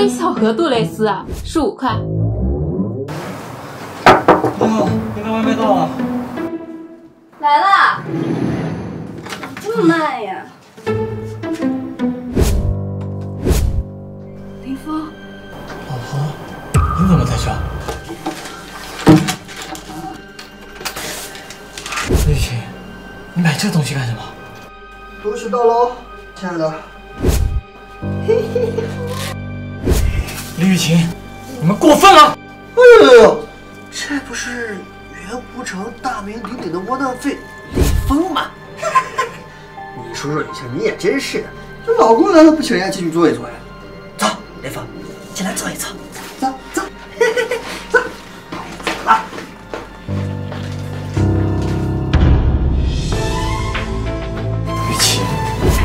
这小盒杜蕾斯啊，15块。哎呦，你看外卖到了。来了，这么慢呀？林峰，老婆，你怎么才去啊？雨晴，你买这东西干什么？东西到喽，亲爱的。 李雨晴，你们过分了！哎呦呦呦，这不是袁湖城大名鼎鼎的窝囊废李峰吗？你说说雨晴，你也真是，这老公难道不请人家进去坐一坐呀？走，雷锋，进来坐一坐，走走，走，来。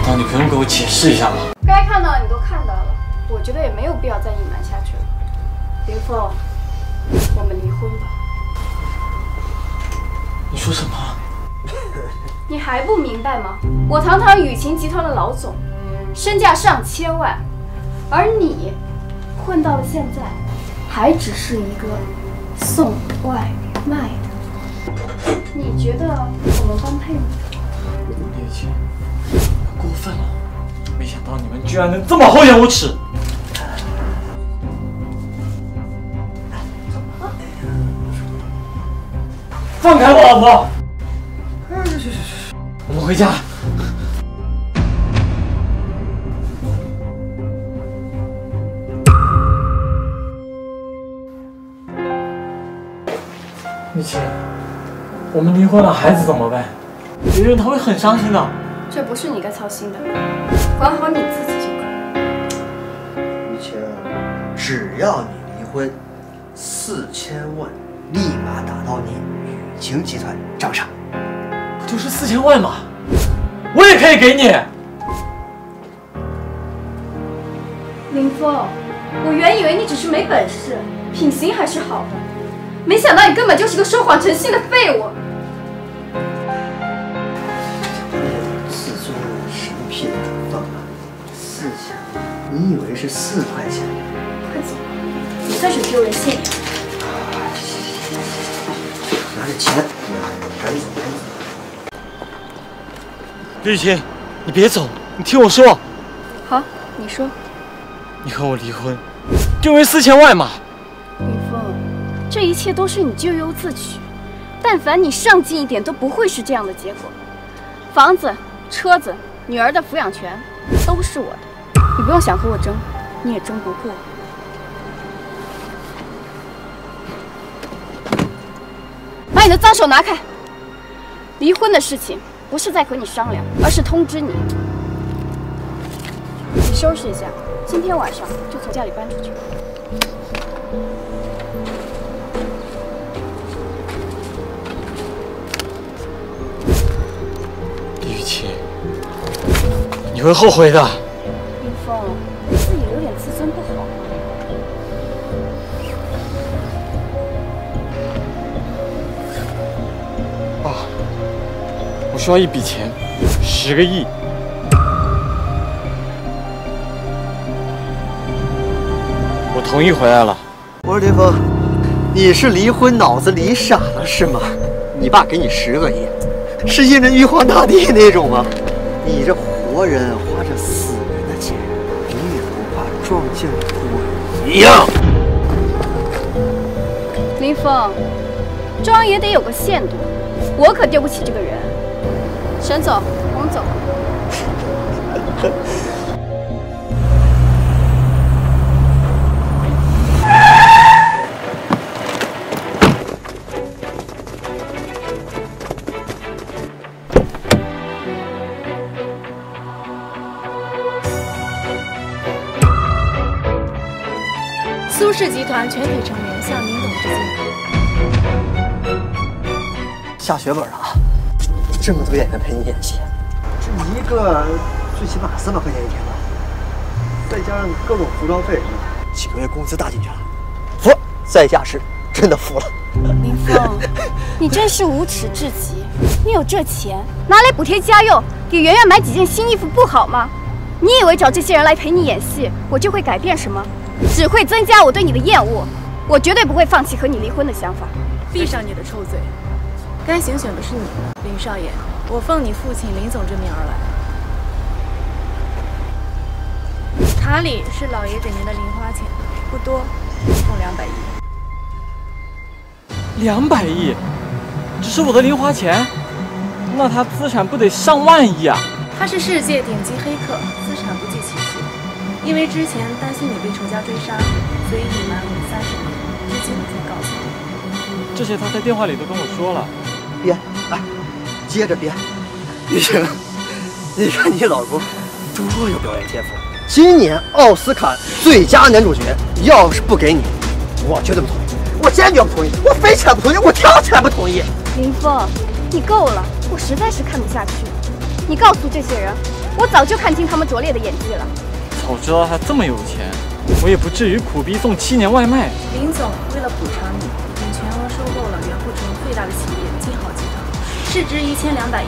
那你不用给我解释一下吗？该看到的你都看到了，我觉得也没有必要再隐瞒下去了。林峰，我们离婚吧。你说什么？你还不明白吗？我堂堂雨晴集团的老总，身价上千万，而你混到了现在，还只是一个送外卖的。你觉得我们般配吗？李雨晴。 过分了！没想到你们居然能这么厚颜无耻！放开我，老婆！我们回家。雨晴，我们离婚了，孩子怎么办？别人他会很伤心的。 这不是你该操心的，管好你自己就可以。雨晴，只要你离婚，4000万立马打到你雨晴集团账上。不就是4000万吗？我也可以给你。林峰，我原以为你只是没本事，品行还是好的，没想到你根本就是个说谎成性的废物。 你以为是4块钱？快走，你算是丢人现眼。拿着钱，赶紧走。雨晴，你别走，你听我说。好，你说。你和我离婚，就因为4000万嘛。云峰，这一切都是你咎由自取。但凡你上进一点，都不会是这样的结果。房子、车子、女儿的抚养权，都是我的。 你不用想和我争，你也争不过。把你的脏手拿开！离婚的事情不是在和你商量，而是通知你。你收拾一下，今天晚上就从家里搬出去。李雨晴，你会后悔的。 凤，你自己有点自尊不好。爸，我需要一笔钱，10个亿。我同意回来了。我说林峰，你是离婚脑子离傻了是吗？你爸给你10个亿，是一人玉皇大帝那种吗？你这活人花着死。 撞见鬼一样，林峰，装也得有个限度，我可丢不起这个人。沈总，我们走吧。苏氏集团全体成员向林董致敬。下血本了啊！这么多演员陪你演戏，这一个最起码300块钱一天吧，再加上各种服装费，几个月工资搭进去了。服，在下是真的服了。林峰，你真是无耻至极！你有这钱拿来补贴家用，给圆圆买几件新衣服不好吗？你以为找这些人来陪你演戏，我就会改变什么？只会增加我对你的厌恶。我绝对不会放弃和你离婚的想法。闭上你的臭嘴！该行选的是你，林少爷。我奉你父亲林总之命而来。塔里是老爷给您的零花钱，不多，一共200亿。200亿，只是我的零花钱，那他资产不得上万亿啊！他是世界顶级黑客，资产不计其数。 因为之前担心你被仇家追杀，所以隐瞒我30年，之前我才告诉你。这些他在电话里都跟我说了。别，哎，接着别。雨晴，你看你老公多有表演天赋，今年奥斯卡最佳男主角要是不给你，我绝对不同意，我坚决不同意，我非常不同意，我挑起来不同意。林峰，你够了，我实在是看不下去。你告诉这些人，我早就看清他们拙劣的演技了。 早知道他这么有钱，我也不至于苦逼送7年外卖。林总为了补偿你，以全额收购了袁富城最大的企业金豪集团，市值1200亿，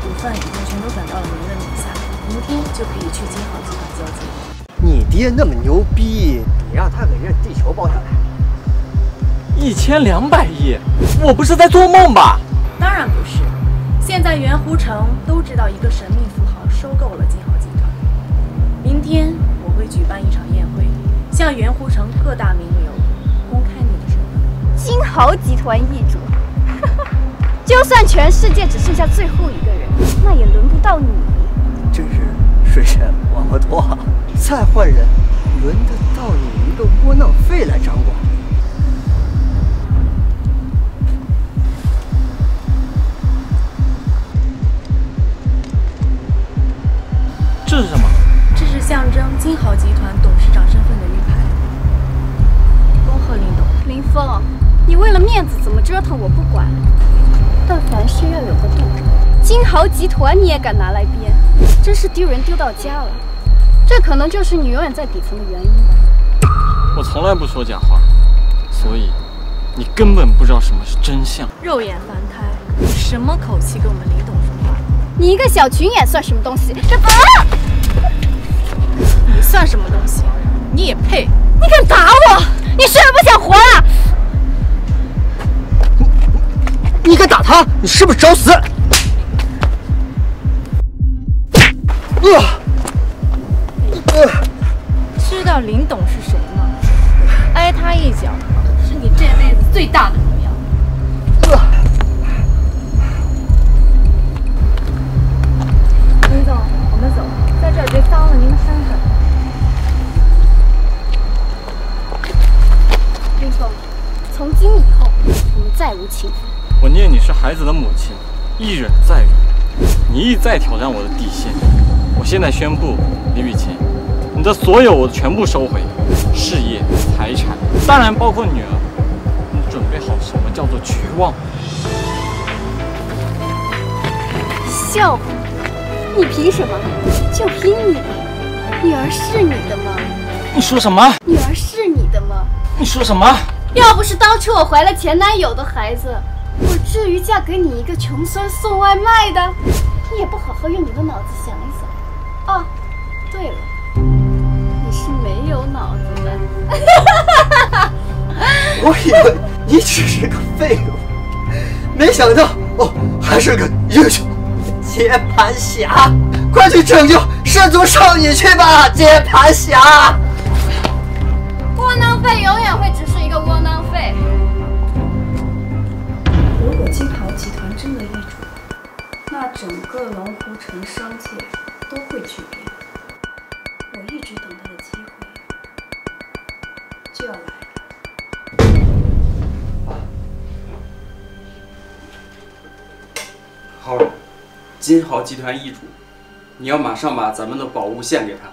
股份已经全都转到了您的名下，明天就可以去金豪集团交接。你爹那么牛逼，你让他给人家地球包下来，1200亿，我不是在做梦吧？当然不是，现在袁湖城都知道一个神秘富豪收购了金豪集团。 明天我会举办一场宴会，向圆湖城各大名流公开你的身份。金豪集团易主，就算全世界只剩下最后一个人，那也轮不到你。真是水深网络多，再换人，轮得到你一个窝囊废来掌管。这是什么？ 象征金豪集团董事长身份的玉牌，恭贺林董。林峰，你为了面子怎么折腾我不管，但凡事要有个度。金豪集团你也敢拿来编，真是丢人丢到家了。这可能就是你永远在底层的原因吧。我从来不说假话，所以你根本不知道什么是真相。肉眼凡胎，你什么口气跟我们林董说话？你一个小群演算什么东西？这啊！ 你算什么东西？你也配？你敢打我？你是不是不想活了？你敢打他？你是不是找死？知道林董是谁吗？挨他一脚，是你这辈子最大的荣耀。林总，我们走，在这儿别脏了您的身份。 从今以后，我们再无情分。我念你是孩子的母亲，一忍再忍，你一再挑战我的底线。我现在宣布，李雨晴，你的所有我全部收回，事业、财产，当然包括女儿。你准备好什么叫做绝望？笑话！你凭什么？就凭你？女儿是你的吗？你说什么？女儿是你的吗？你说什么？ 要不是当初我怀了前男友的孩子，我至于嫁给你一个穷酸送外卖的？你也不好好用你的脑子想一想。哦，对了，你是没有脑子的。我以为你只是个废物，没想到哦，还是个英雄。接盘侠，快去拯救失足少女去吧，接盘侠！窝囊废永远会只是。 窝囊废！如果金豪集团真的易主，那整个龙湖城商界都会巨变。我一直等待的机会就要来了。好，金豪集团易主，你要马上把咱们的宝物献给他，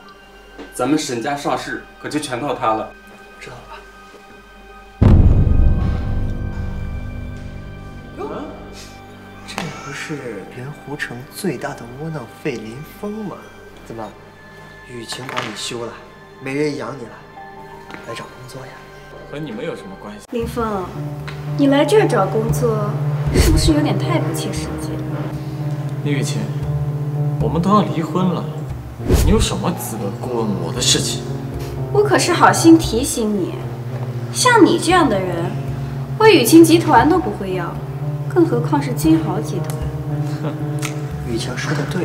咱们沈家上市可就全靠他了。知道了吧？ 是圆湖城最大的窝囊废林峰吗？怎么，雨晴把你休了，没人养你了，来找工作呀？和你们有什么关系？林峰，你来这儿找工作，是不是有点太不切实际了？李雨晴，我们都要离婚了，你有什么资格过问我的事情？我可是好心提醒你，像你这样的人，我雨晴集团都不会要，更何况是金豪集团。哼，雨晴说的对。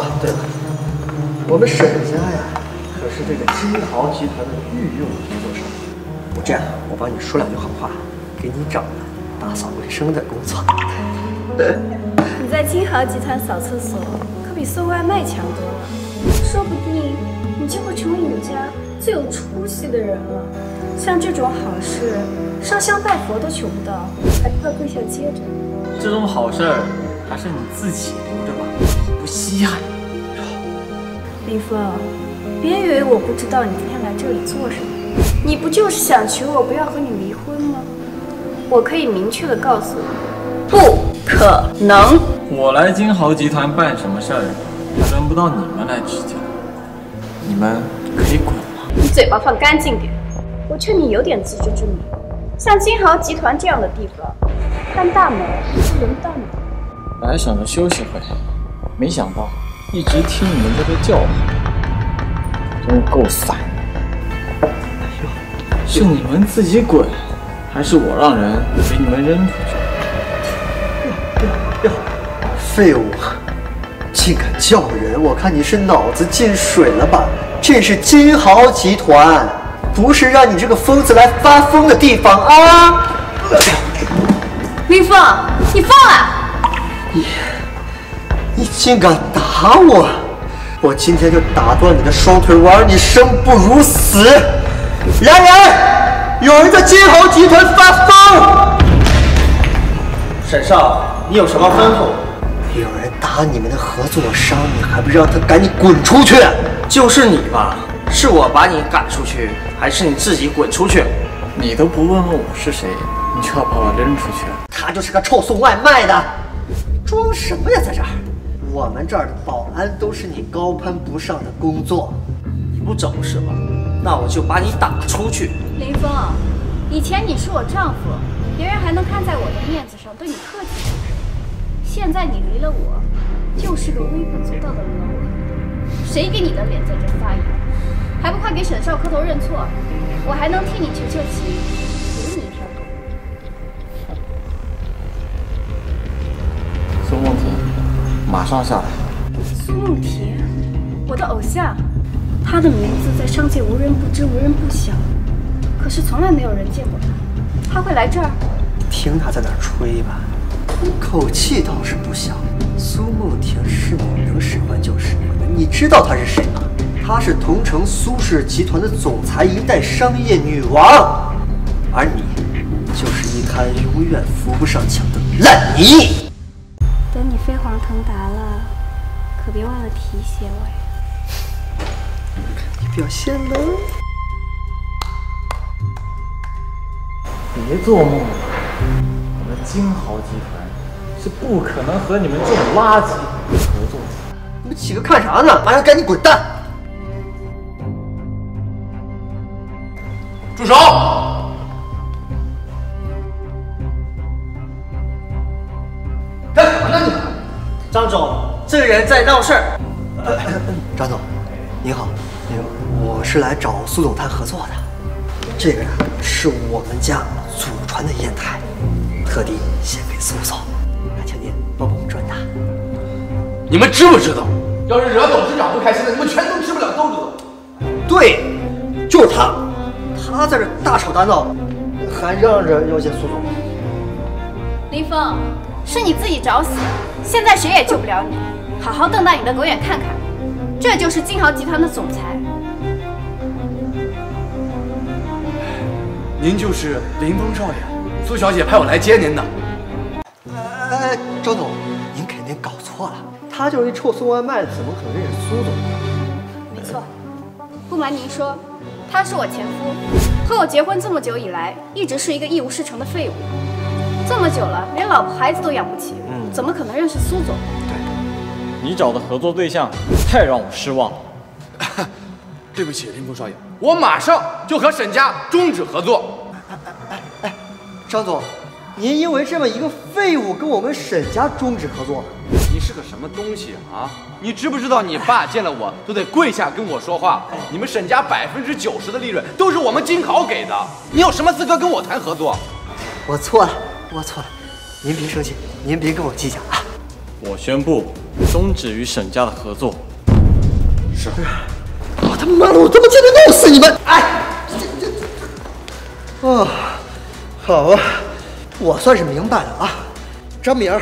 啊，对了，我们沈家呀，可是这个金豪集团的御用合作社。我这样，我帮你说两句好话，给你找了打扫卫生的工作。你在金豪集团扫厕所，可比送外卖强多了。说不定你就会成为你家最有出息的人了。像这种好事，上香拜佛都求不到，还快跪下接着。这种好事儿，还是你自己留着吧，不稀罕。林峰，别以为我不知道你今天来这里做什么。你不就是想求我不要和你离婚吗？我可以明确的告诉你，不可能。我来金豪集团办什么事儿，还轮不到你们来指教。你们可以滚了。你嘴巴放干净点。我劝你有点自知之明，像金豪集团这样的地方，看大门就轮不到你。本来想着休息会，没想到一直听你们在这叫唤，真是够烦的。哎呦，是你们自己滚。还是我让人给你们扔出去！废物，竟敢叫人！我看你是脑子进水了吧？这是金豪集团，不是让你这个疯子来发疯的地方啊！林峰，你疯了！你竟敢打我！我今天就打断你的双腿，我让你生不如死！来人！有人在金豪集团发疯！沈少，你有什么吩咐？有人打你们的合作商，你还不让他赶紧滚出去？就是你吧？是我把你赶出去，还是你自己滚出去？你都不问问我是谁，你就要把我扔出去？他就是个臭送外卖的，装什么呀，在这儿？我们这儿的保安都是你高攀不上的工作，你不走是吧？那我就把你打出去。林峰，以前你是我丈夫，别人还能看在我的面子上对你客气点。现在你离了我，就是个微不足道的蝼蚁，谁给你的脸在这撒野？还不快给沈少磕头认错？我还能替你求求情，留你一条狗。苏梦婷，马上下来。苏梦婷，我的偶像。他的名字在商界无人不知，无人不晓，可是从来没有人见过他。他会来这儿？听他在那儿吹吧，口气倒是不小。苏梦婷是你能使唤就是你的，你知道她是谁吗？她是桐城苏氏集团的总裁，一代商业女王，而你就是一滩永远扶不上墙的烂泥。等你飞黄腾达了，可别忘了提携我呀。表现喽！别做梦了，我们金豪集团是不可能和你们这种垃圾合作的。你们几个看啥呢？马上赶紧滚蛋！住手！干什么呢你？张总，这个人在闹事儿。张总，您好。我是来找苏总谈合作的，这个呀是我们家祖传的砚台，特地献给苏总，还请您帮我们转达。你们知不知道，要是惹董事长不开心了，你们全都吃不了兜着走。对，就是他在这大吵大闹，还让人要见苏总。林峰，是你自己找死，现在谁也救不了你，好好瞪大你的狗眼看看，这就是金豪集团的总裁。您就是林峰少爷，苏小姐派我来接您的。哎，张总，您肯定搞错了，他就是一臭送外卖的，怎么可能认识苏总？没错，不瞒您说，他是我前夫，和我结婚这么久以来，一直是一个一无是处的废物。这么久了，连老婆孩子都养不起，怎么可能认识苏总？对，你找的合作对象太让我失望了。对不起，林峰少爷，我马上就和沈家终止合作。哎，张总，您因为这么一个废物跟我们沈家终止合作，你是个什么东西啊？你知不知道你爸见了我都得跪下跟我说话？你们沈家90%的利润都是我们金考给的，你有什么资格跟我谈合作？我错了，我错了，您别生气，您别跟我计较啊。我宣布终止与沈家的合作。是。我他妈的，我他妈今天弄死你们！哎，这，哦，好啊，我算是明白了啊，张明。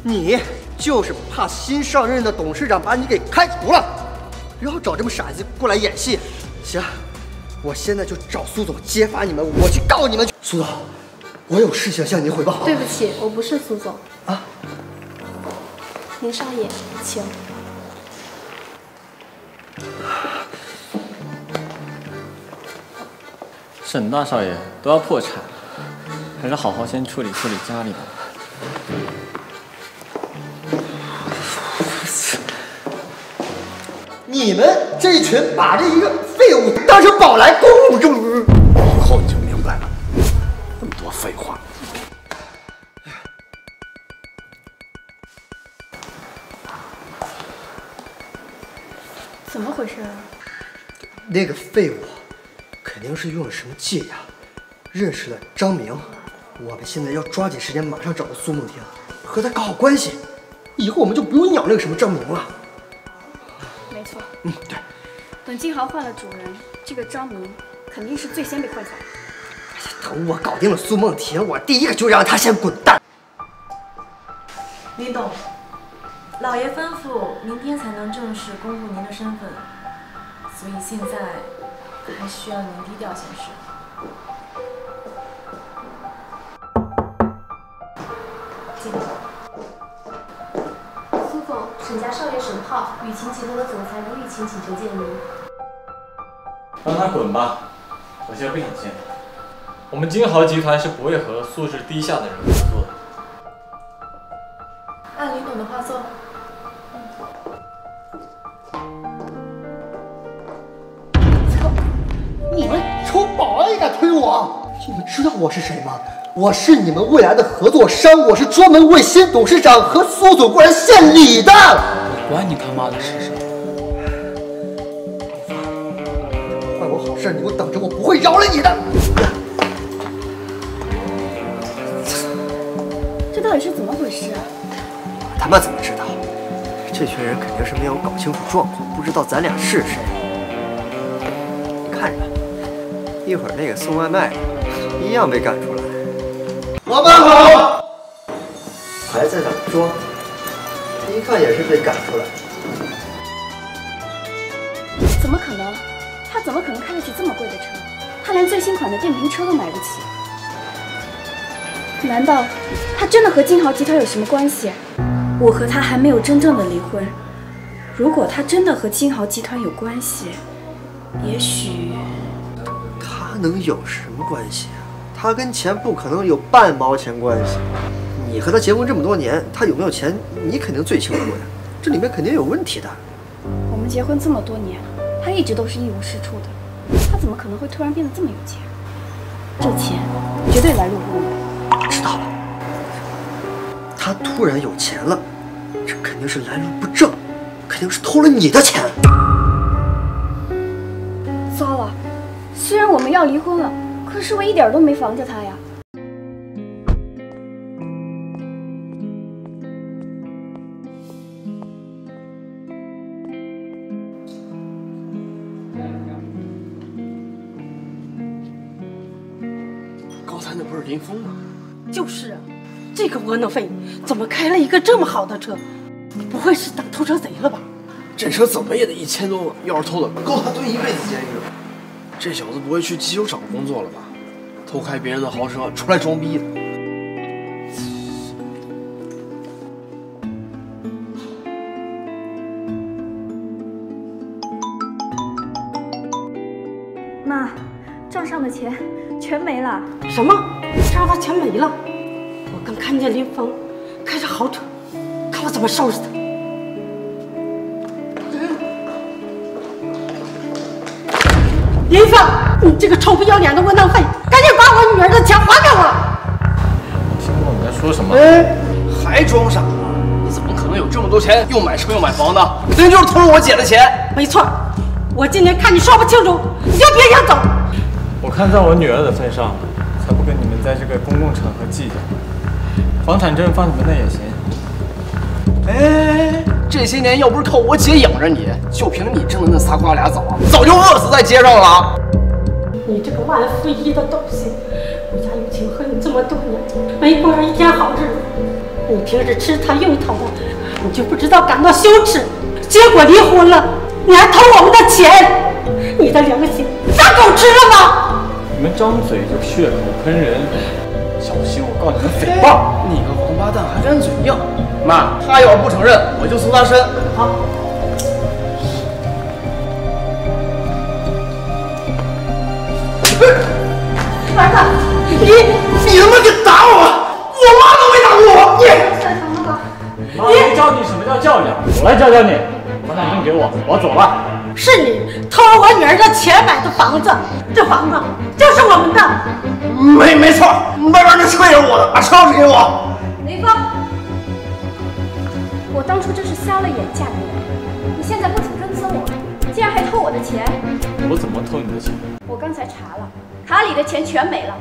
你就是怕新上任的董事长把你给开除了，然后找这么傻子过来演戏。行，我现在就找苏总揭发你们，我去告你们去。苏总，我有事情向您汇报。对不起，我不是苏总啊。林少爷，请。沈大少爷都要破产，还是好好先处理处理家里吧。 你们这群把这一个废物当成宝来供着，以后你就明白了，那么多废话。怎么回事啊？那个废物肯定是用了什么伎俩，认识了张明。我们现在要抓紧时间，马上找到苏梦婷，和他搞好关系，以后我们就不用鸟那个什么张明了。 没错，嗯，对。等金豪换了主人，这个张明肯定是最先被换下来。哎呀，等我搞定了苏梦婷，我第一个就让他先滚蛋。李董，老爷吩咐明天才能正式公布您的身份，所以现在还需要您低调行事。进。 沈家少爷沈浩与秦集团的总裁卢玉琴请求见您。让他滚吧，我现在不想见。我们金豪集团是不会和素质低下的人合作的。按李董的话做。操！你们臭保安也敢推我？你们知道我是谁吗？ 我是你们未来的合作商，我是专门为新董事长和苏总过来献礼的。我管你他妈的是谁！坏我好事，你给我等着，我不会饶了你的。这到底是怎么回事啊？我他妈怎么知道？这群人肯定是没有搞清楚状况，不知道咱俩是谁。你看着，一会儿那个送外卖的一样被赶出来。 老板好，还在等装，一看也是被赶出来。怎么可能？他怎么可能开得起这么贵的车？他连最新款的电瓶车都买不起。难道他真的和金豪集团有什么关系？我和他还没有真正的离婚。如果他真的和金豪集团有关系，也许……他能有什么关系啊？ 他跟钱不可能有半毛钱关系。你和他结婚这么多年，他有没有钱，你肯定最清楚呀。这里面肯定有问题的。我们结婚这么多年，他一直都是一无是处的，他怎么可能会突然变得这么有钱？这钱绝对来路不明。知道了，他突然有钱了，这肯定是来路不正，肯定是偷了你的钱。糟了，虽然我们要离婚了。 可是我一点都没防着他呀！刚才那不是林峰吗？就是啊，这个窝囊废怎么开了一个这么好的车？不会是打偷车贼了吧？这车怎么也得1000多万，要是偷了，够他蹲1辈子监狱了。 这小子不会去汽修厂工作了吧？偷开别人的豪车出来装逼的。妈，账上的钱全没了。什么？账上钱没了？我刚看见林峰开着豪车，看我怎么收拾他！ 林峰，你这个臭不要脸的窝囊废，赶紧把我女儿的钱还给我！听不懂你在说什么？哎，还装傻？你怎么可能有有这么多钱，又买车又买房的，肯定就是偷了我姐的钱。没错，我今天看你说不清楚，你就别想走。我看在我女儿的份上，才不跟你们在这个公共场合计较。房产证放你们那也行。哎，这些年要不是靠我姐养着你，就凭你挣的那仨瓜俩枣，早就饿死在街上了。你这个万夫一的东西！ 我家有情和你这么多年，没过上一天好日子。你平时吃他用他的，你就不知道感到羞耻。结果离婚了，你还偷我们的钱，你的良心当狗吃了吗？你们张嘴就血口喷人，小心我告你们诽谤！你个王八蛋还敢嘴硬！妈，他要是不承认，我就搜他身。好。 你他妈敢打我！我妈都没打过我！你妈没教你什么叫教养，我来教教你。把那证给我，我走了。是你偷了我女儿的钱买的房子，这房子就是我们的。没错，外边那车也是我的，把车钥匙给我。雷锋，我当初真是瞎了眼嫁给你，你现在不仅跟踪我，竟然还偷我的钱。我怎么偷你的钱？我刚才查了。 卡里的钱全没了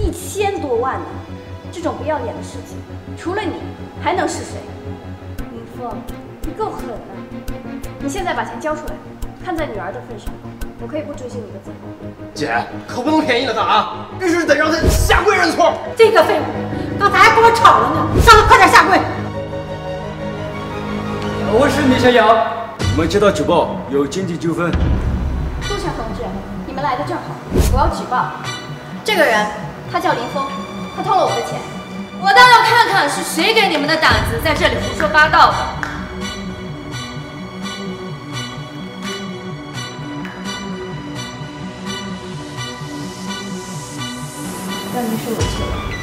，1000多万呢！这种不要脸的事情，除了你还能是谁？林峰，你够狠的！你现在把钱交出来，看在女儿的份上，我可以不追究你的责任。姐，可不能便宜了他啊！必须得让他下跪认错。这个废物，刚才还跟我吵了呢，让他快点下跪！我是米小瑶，我们接到举报有经济纠纷。杜小同志。 你们来的正好，我要举报这个人，他叫林峰，他偷了我的钱，我倒要看看是谁给你们的胆子在这里胡说八道的。要不是我去了，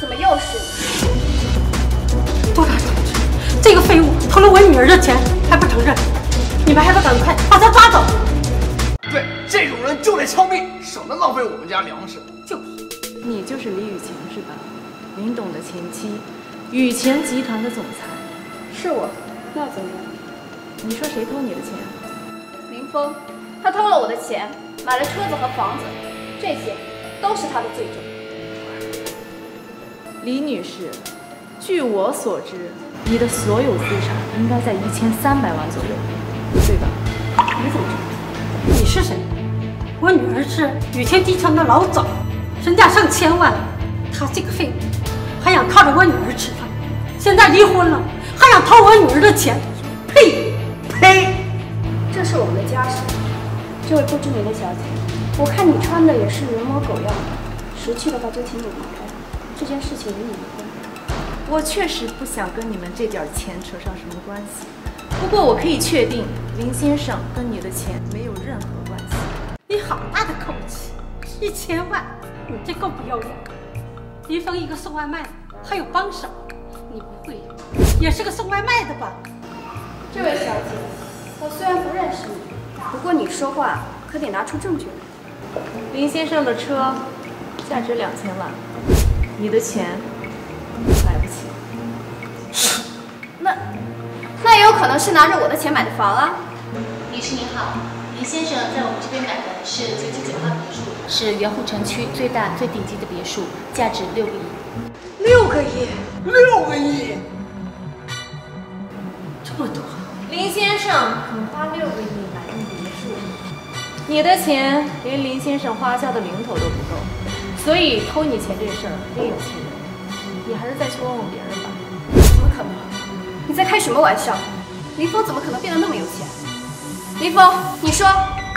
怎么又是你？杜大同志，这个废物偷了我女儿的钱还不承认，你们还不赶快把他抓走！ 对，这种人就得枪毙，省得浪费我们家粮食。就是你就是李雨晴是吧？林董的前妻，雨前集团的总裁。是我，那怎么样？你说谁偷你的钱？林峰，他偷了我的钱，买了车子和房子，这些都是他的罪证。李女士，据我所知，你的所有资产应该在1300万左右，对吧？你怎么知道？ 你是谁？我女儿是雨天集团的老总，身价上千万。他这个废物还想靠着我女儿吃饭，现在离婚了还想偷我女儿的钱，呸呸！这是我们的家事。这位不知名的小姐，我看你穿的也是人模狗样的，识趣的话就请你离开。这件事情与你无关。我确实不想跟你们这点钱扯上什么关系。 不过我可以确定，林先生跟你的钱没有任何关系。你好大的口气！1000万，你这够不要脸！林峰一个送外卖，还有帮手，你不会也是个送外卖的吧？这位小姐，我虽然不认识你，不过你说话可得拿出证据来。林先生的车价值2000万，你的钱买不起。那也有可能是拿着我的钱买的房啊！女士您好，林先生在我们这边买的是999号别墅，是盐湖城区最大最顶级的别墅，价值6个亿。6个亿！这么多！林先生肯花6个亿买栋别墅，你的钱连林先生花销的零头都不够，所以偷你钱这事儿另有其人。你还是再去问问别人吧。怎么可能？ 你在开什么玩笑？林峰怎么可能变得那么有钱？林峰，你说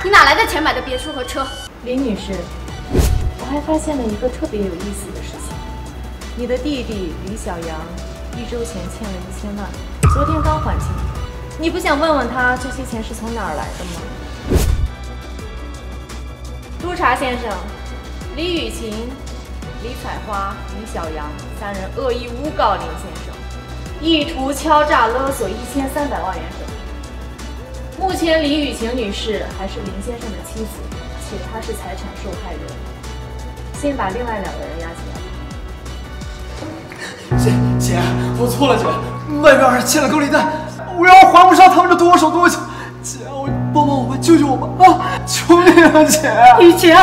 你哪来的钱买的别墅和车？林女士，我还发现了一个特别有意思的事情。你的弟弟李小阳1周前欠了1000万，昨天刚还清。你不想问问他这些钱是从哪儿来的吗？督察先生，李雨晴、李彩花、李小阳3人恶意诬告林先生。 意图敲诈勒索1300万元整。目前李雨晴女士还是林先生的妻子，且她是财产受害人。先把另外2个人押起来。姐，我错了，姐。外边还欠了高利贷，我要还不上，他们就对我手动手。姐，我帮帮我吧，救救我吧啊！求你了，姐！雨晴，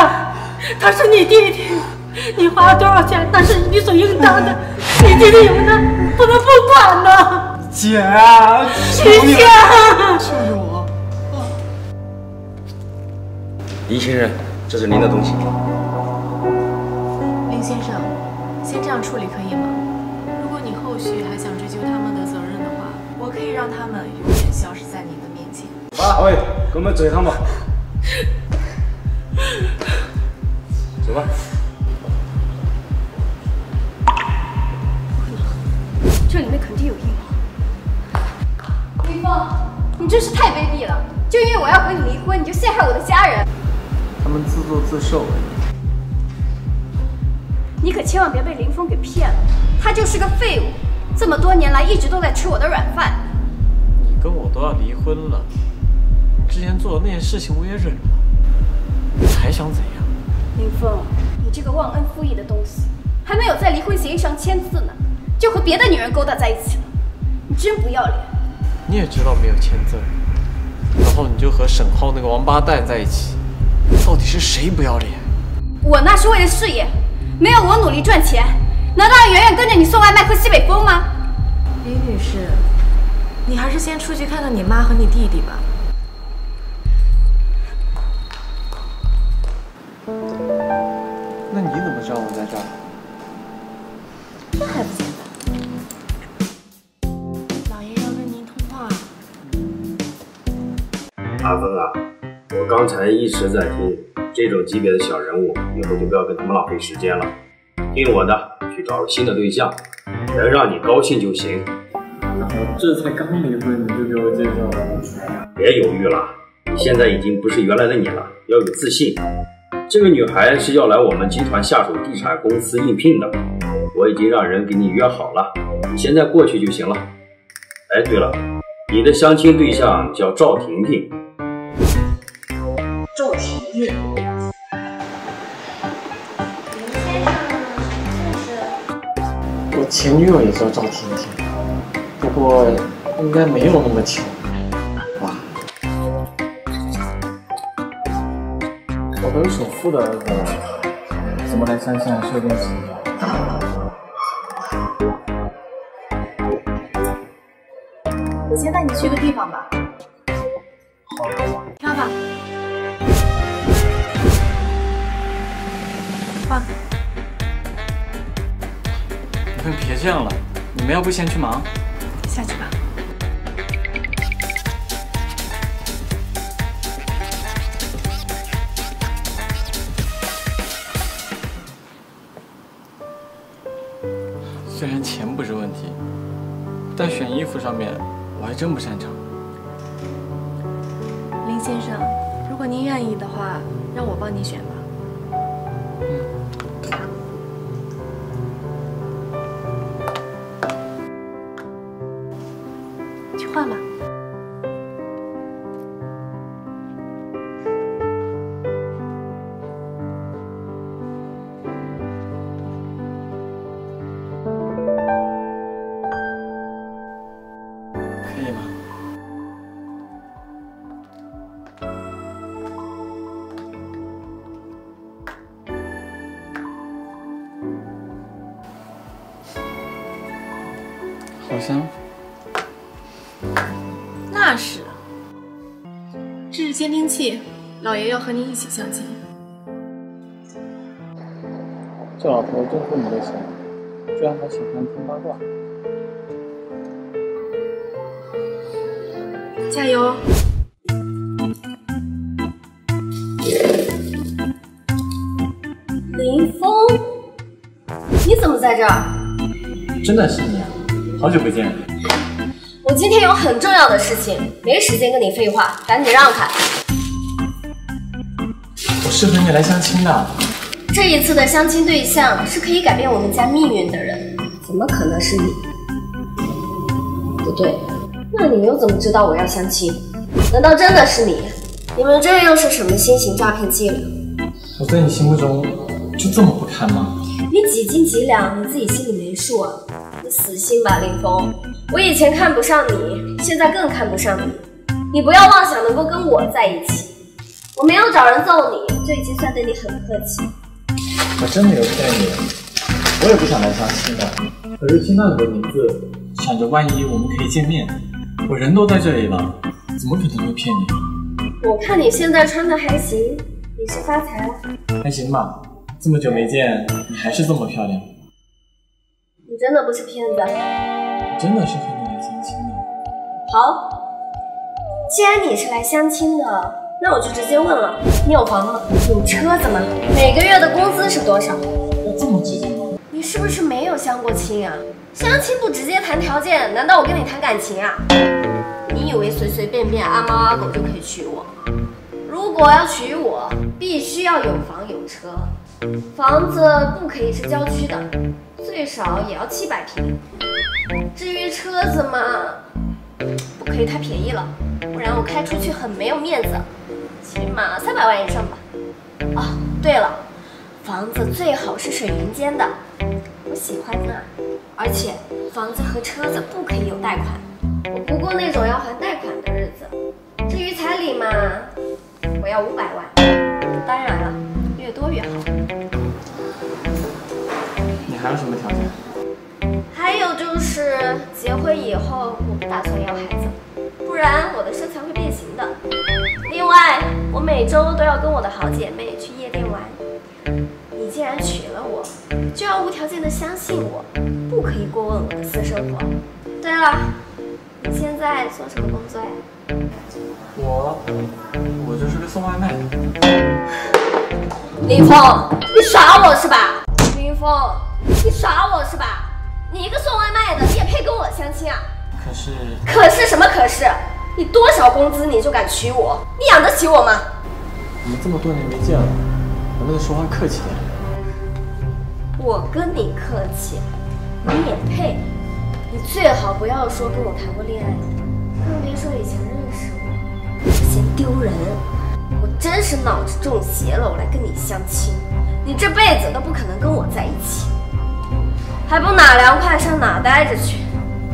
他是你弟弟，你花了多少钱，那是理所应当的。你弟弟有难，不能不管呢。姐，雨晴，救救我！啊！林先生，这是您的东西。林先生，先这样处理可以吗？ 后续还想追究他们的责任的话，我可以让他们永远消失在你的面前。啊，喂，给我们走一趟吧。走吧。这里面肯定有硬货。李峰，你真是太卑鄙了！就因为我要和你离婚，你就陷害我的家人。他们自作自受。你可千万别被林峰给骗了。 他就是个废物，这么多年来一直都在吃我的软饭。你跟我都要离婚了，你之前做的那些事情我也忍了，你还想怎样？林峰，你这个忘恩负义的东西，还没有在离婚协议上签字呢，就和别的女人勾搭在一起了，你真不要脸！你也知道没有签字，然后你就和沈浩那个王八蛋在一起，到底是谁不要脸？我那是为了事业，没有我努力赚钱。 难道要远远跟着你送外卖喝西北风吗？李女士，你还是先出去看看你妈和你弟弟吧。那你怎么知道我在这儿？那还不简单？老爷要跟您通话。阿芬啊，我刚才一直在听，这种级别的小人物，以后就不要跟他们浪费时间了。听我的。 去找新的对象，能让你高兴就行。我这才刚离婚，你就给我介绍了？别犹豫了，你现在已经不是原来的你了，要有自信。这个女孩是要来我们集团下属地产公司应聘的，我已经让人给你约好了，你现在过去就行了。哎，对了，你的相亲对象叫赵婷婷。赵婷婷。 前女友也叫赵婷婷，不过应该没有那么巧。哇！我都有首富的儿子了，怎么来乡下社工职业？我先带你去个地方吧。好。挑吧。换。 别这样了，你们要不先去忙？下去吧。虽然钱不是问题，但选衣服上面我还真不擅长。林先生，如果您愿意的话，让我帮你选吧。 换吧。可以吗？好香。 那是，这是监听器，老爷要和您一起相亲。这老头真会没钱，居然还喜欢听八卦。加油！林峰，你怎么在这儿？真的是你啊！好久不见。 我今天有很重要的事情，没时间跟你废话，赶紧让开。我是和你来相亲的。这一次的相亲对象是可以改变我们家命运的人，怎么可能是你？不对，那你又怎么知道我要相亲？难道真的是你？你们这又是什么新型诈骗伎俩？我在你心目中就这么不堪吗？你几斤几两，你自己心里没数啊！你死心吧，林峰。我以前看不上你，现在更看不上你。你不要妄想能够跟我在一起。我没有找人揍你，就已经算对你很客气。我真没有骗你，我也不想来相亲的。可是听到你的名字，想着万一我们可以见面，我人都在这里了，怎么可能会骗你？我看你现在穿的还行，你是发财了？还行吧，这么久没见，你还是这么漂亮。你真的不是骗子。 真的是和你来相亲的。好，既然你是来相亲的，那我就直接问了：你有房吗？有车子吗？每个月的工资是多少？要这么直接吗？你是不是没有相过亲啊？相亲不直接谈条件，难道我跟你谈感情啊？你以为随随便便阿猫阿狗就可以娶我？如果要娶我，必须要有房有车，房子不可以是郊区的，最少也要700平。 至于车子嘛，不可以太便宜了，不然我开出去很没有面子，起码300万以上吧。哦，对了，房子最好是水银间的，我喜欢啊。而且房子和车子不可以有贷款，我不过那种要还贷款的日子。至于彩礼嘛，我要500万，当然了，越多越好。你还有什么条件？ 还有就是结婚以后，我不打算要孩子，不然我的身材会变形的。另外，我每周都要跟我的好姐妹去夜店玩。你既然娶了我，就要无条件的相信我，不可以过问我的私生活。对了，你现在做什么工作呀？我就是个送外卖的。林峰，你耍我是吧？林峰，你耍我是吧？ 你一个送外卖的，你也配跟我相亲啊？可是什么可是？你多少工资你就敢娶我？你养得起我吗？我们这么多年没见了，能不能说话客气点？我跟你客气，你也配？你最好不要说跟我谈过恋爱，更别说以前认识我，嫌丢人。我真是脑子中邪了，我来跟你相亲，你这辈子都不可能跟我在一起。 还不哪凉快上哪待着去！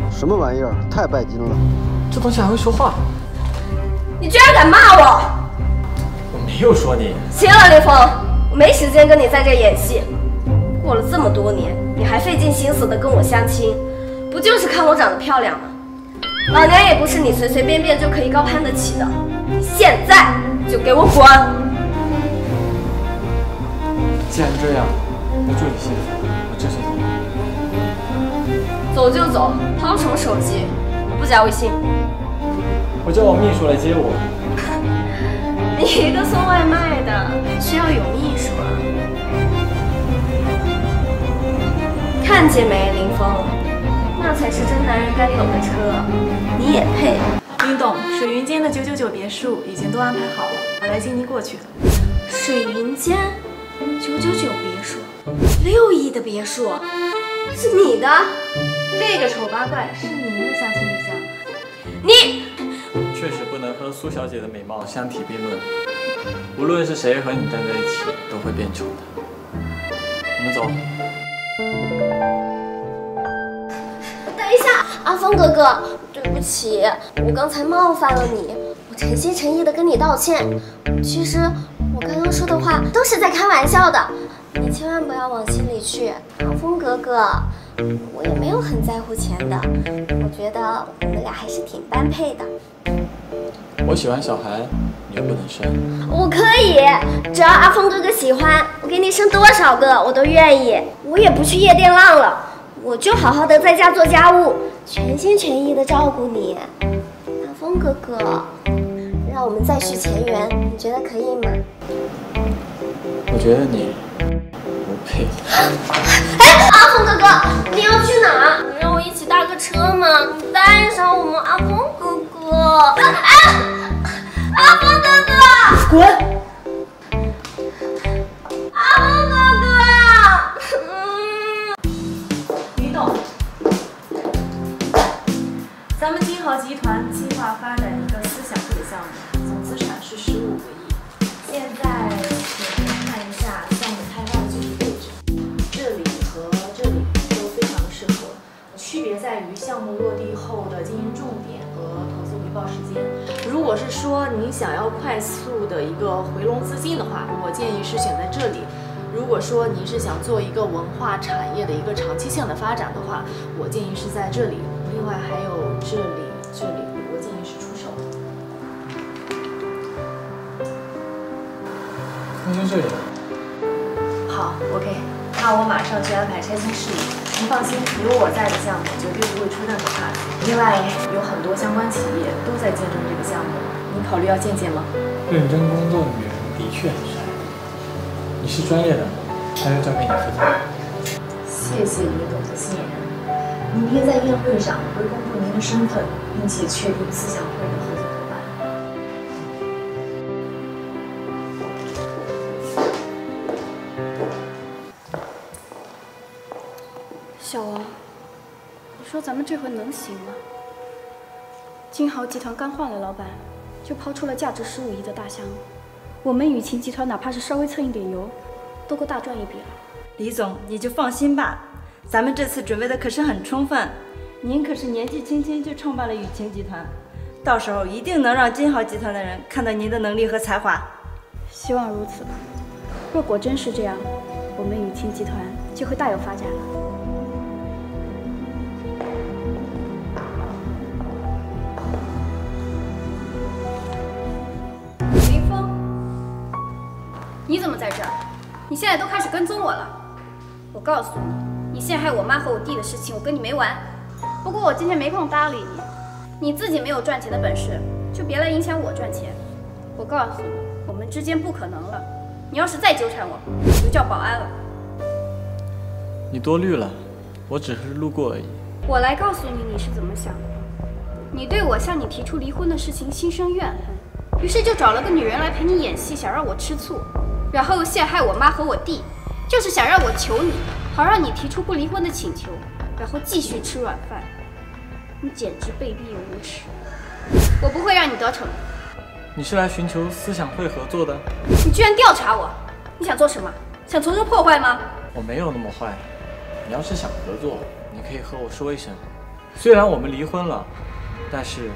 什么玩意儿，太拜金了！这东西还会说话！你居然敢骂我！我没有说你。行了，林峰，我没时间跟你在这演戏。过了这么多年，你还费尽心思的跟我相亲，不就是看我长得漂亮吗？老娘也不是你随随便便就可以高攀得起的。你现在就给我滚！既然这样，那祝你幸福，我这就走。 走就走，掏什么手机？我不加微信。我叫我秘书来接我。你一个送外卖的，需要有秘书啊？看见没，林峰，那才是真男人该有的车，你也配？林董，水云间的999别墅已经都安排好了，我来接您过去。水云间999别墅，6亿的别墅，是你的？ 这个丑八怪是您的相亲对象，你确实不能和苏小姐的美貌相提并论。无论是谁和你站在一起，都会变丑的。我们走。等一下，阿峰哥哥，对不起，我刚才冒犯了你，我诚心诚意的跟你道歉。其实我刚刚说的话都是在开玩笑的，你千万不要往心里去，阿峰哥哥。 我也没有很在乎钱的，我觉得我们俩还是挺般配的。我喜欢小孩，你又不能生。我可以，只要阿峰哥哥喜欢，我给你生多少个我都愿意。我也不去夜店浪了，我就好好的在家做家务，全心全意的照顾你。阿峰哥哥，让我们再续前缘，你觉得可以吗？我觉得你不配。哎，阿峰哥哥。 你要去哪？你让我一起搭个车吗？你带上我们阿峰哥哥！哎，阿峰哥哥，滚！阿峰哥哥，李董，咱们金豪集团计划发展一个思想这个项目，总资产是15个亿。现在请看一下项目开发的具体位置，这里和这里。 区别在于项目落地后后快速的一个回笼资金的话，我建议是选在这里。如果说您是想做一个文化产业的一个长期向的发展的话，我建议是在这里。另外还有这里，我建议是出售。那就这里。好 ，OK， 那我马上去安排拆迁事宜。 您放心，有我在的项目绝对不会出任何岔子。另外，有很多相关企业都在竞争这个项目，您考虑要见见吗？认真工作的女人的确很帅。你是专业的，还是交给你负责。谢谢你对我的信任。您约在宴会上我会公布您的身份，并且确定思想会的合作伙伴。小王，你说咱们这回能行吗？金豪集团刚换了老板，就抛出了价值15亿的大项目，我们雨晴集团哪怕是稍微蹭一点油，都够大赚一笔了。李总，你就放心吧，咱们这次准备的可是很充分。您可是年纪轻轻就创办了雨晴集团，到时候一定能让金豪集团的人看到您的能力和才华。希望如此吧。若果真是这样，我们雨晴集团就会大有发展了。 你怎么在这儿？你现在都开始跟踪我了！我告诉你，你陷害我妈和我弟的事情，我跟你没完。不过我今天没空搭理你，你自己没有赚钱的本事，就别来影响我赚钱。我告诉你，我们之间不可能了。你要是再纠缠我，我就叫保安了。你多虑了，我只是路过而已。我来告诉你你是怎么想的。你对我向你提出离婚的事情心生怨恨，于是就找了个女人来陪你演戏，想让我吃醋。 然后陷害我妈和我弟，就是想让我求你，好让你提出不离婚的请求，然后继续吃软饭。你简直卑鄙又无耻！我不会让你得逞。你是来寻求思想会合作的？你居然调查我！你想做什么？想从中破坏吗？我没有那么坏。你要是想合作，你可以和我说一声。虽然我们离婚了，但是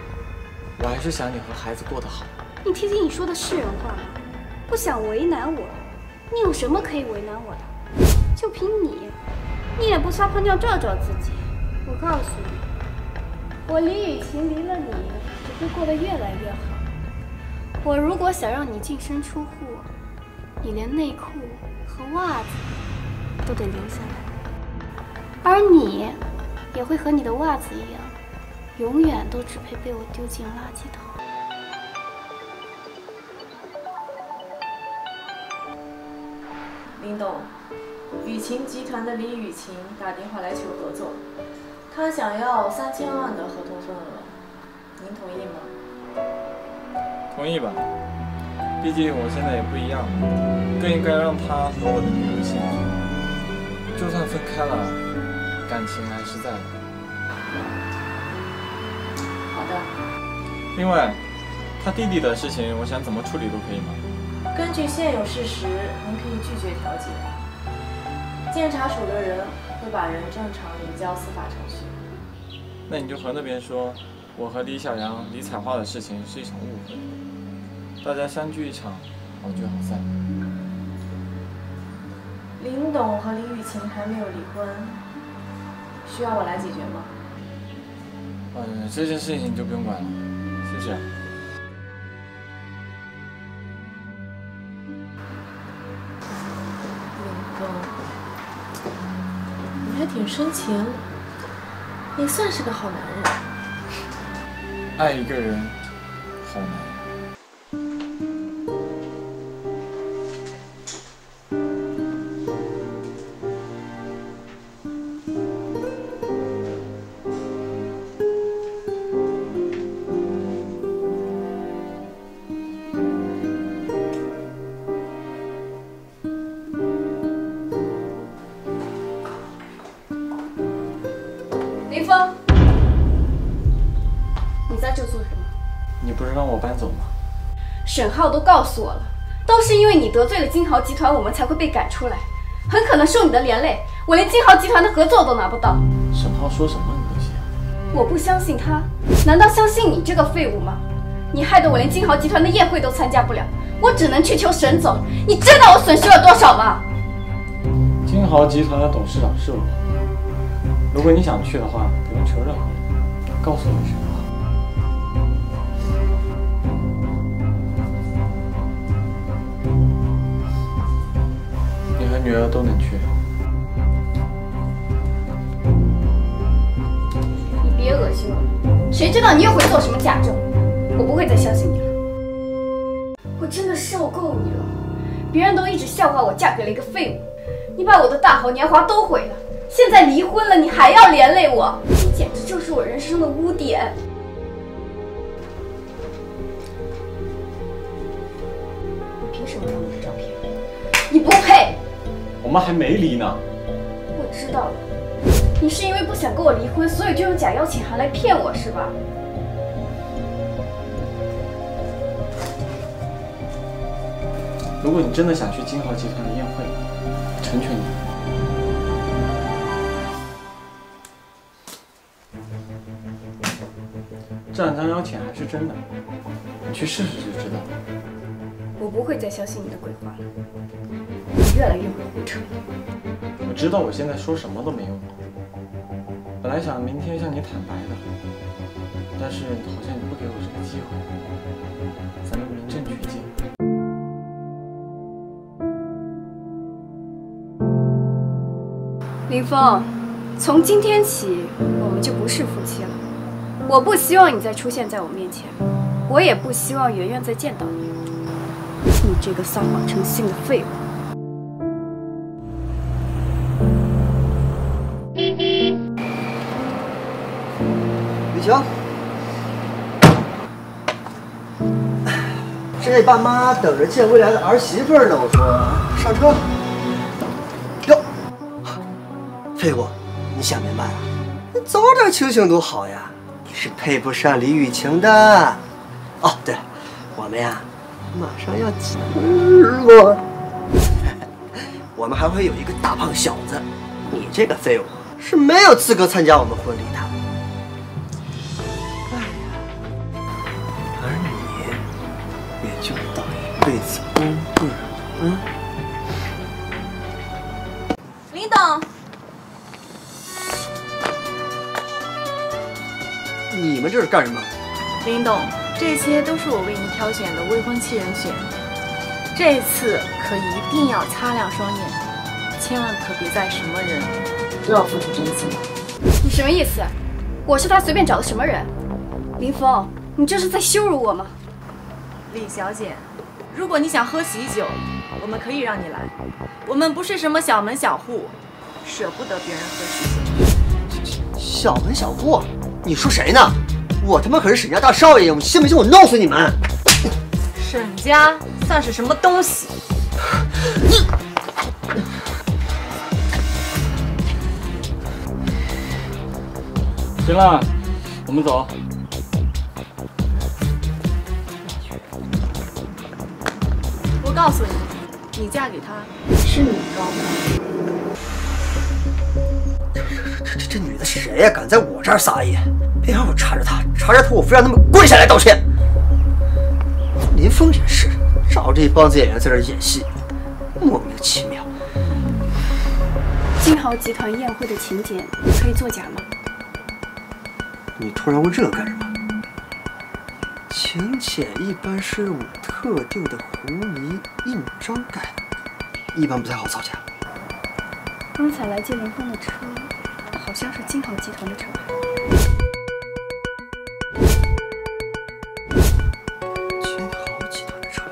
我还是想你和孩子过得好。你听听你说的是人话吗？ 不想为难我，你有什么可以为难我的？就凭你，你也不撒泡尿照照自己。我告诉你，我李雨晴离了你，只会过得越来越好。我如果想让你净身出户，你连内裤和袜子都得留下来，而你也会和你的袜子一样，永远都只配被我丢进垃圾桶。 林董，雨晴集团的李雨晴打电话来求合作，她想要3000万的合同份额，您同意吗？同意吧，毕竟我现在也不一样了，更应该让她和我的女儿幸福。就算分开了，感情还是在的。好的。另外，他弟弟的事情，我想怎么处理都可以吗？ 根据现有事实，您可以拒绝调解。监察署的人会把人正常移交司法程序。那你就和那边说，我和李小阳、李彩花的事情是一场误会，大家相聚一场，好聚好散。林董和李雨晴还没有离婚，需要我来解决吗？这件事情就不用管了，谢谢。 挺深情，也算是个好男人。爱一个人，好难。林峰，你在这做什么？你不是让我搬走吗？沈浩都告诉我了，都是因为你得罪了金豪集团，我们才会被赶出来，很可能受你的连累，我连金豪集团的合作都拿不到。沈浩说什么你都信？我不相信他，难道相信你这个废物吗？你害得我连金豪集团的宴会都参加不了，我只能去求沈总。你知道我损失了多少吗？金豪集团的董事长是我，如果你想去的话，不用求任何人，告诉我一声。 女儿都能去。你别恶心我，谁知道你又会做什么假证？我不会再相信你了。我真的受够你了，别人都一直笑话我嫁给了一个废物，你把我的大好年华都毁了。现在离婚了，你还要连累我，你简直就是我人生的污点。你凭什么要我的照片？你不配！ 我们还没离呢，我知道了，你是因为不想跟我离婚，所以就用假邀请函来骗我是吧？如果你真的想去金豪集团的宴会，我成全你。这两张邀请函是真的，你去试试就知道了。我不会再相信你的鬼话了。 越来越会胡扯。我知道我现在说什么都没用。本来想明天向你坦白的，但是好像你不给我这个机会。咱们民政局见。林峰，从今天起我们就不是夫妻了。我不希望你再出现在我面前，我也不希望圆圆再见到你。你这个撒谎成性的废物！ 行，这爸妈等着见未来的儿媳妇呢。我说，上车。哟，废物，你想明白了？你早点清醒多好呀！你是配不上李雨晴的。哦，对，我们呀，马上要结婚了。我们还会有一个大胖小子。你这个废物是没有资格参加我们婚礼的。 就当一辈子光棍了，嗯。林董，你们这是干什么？林董，这些都是我为你挑选的未婚妻人选，这次可一定要擦亮双眼，千万可别再什么人都要付出真心。你什么意思？我是他随便找的什么人？林峰，你这是在羞辱我吗？ 李小姐，如果你想喝喜酒，我们可以让你来。我们不是什么小门小户，舍不得别人喝喜酒。小门小户？你说谁呢？我他妈可是沈家大少爷，我信不信我弄死你们？沈家算是什么东西？你行了，我们走。 我告诉你，你嫁给他是你高吗？这女的谁呀、啊？敢在我这儿撒野！别让我查着她，查着她我非让他们跪下来道歉。林峰也是，找这帮子演员在这演戏，莫名其妙。金豪集团宴会的请柬可以作假吗？你突然问这个干什么？ 请柬一般是用特定的糊泥印章盖，一般不太好造假。刚才来接林峰的车，好像是金豪集团的车牌。金豪集团的车牌。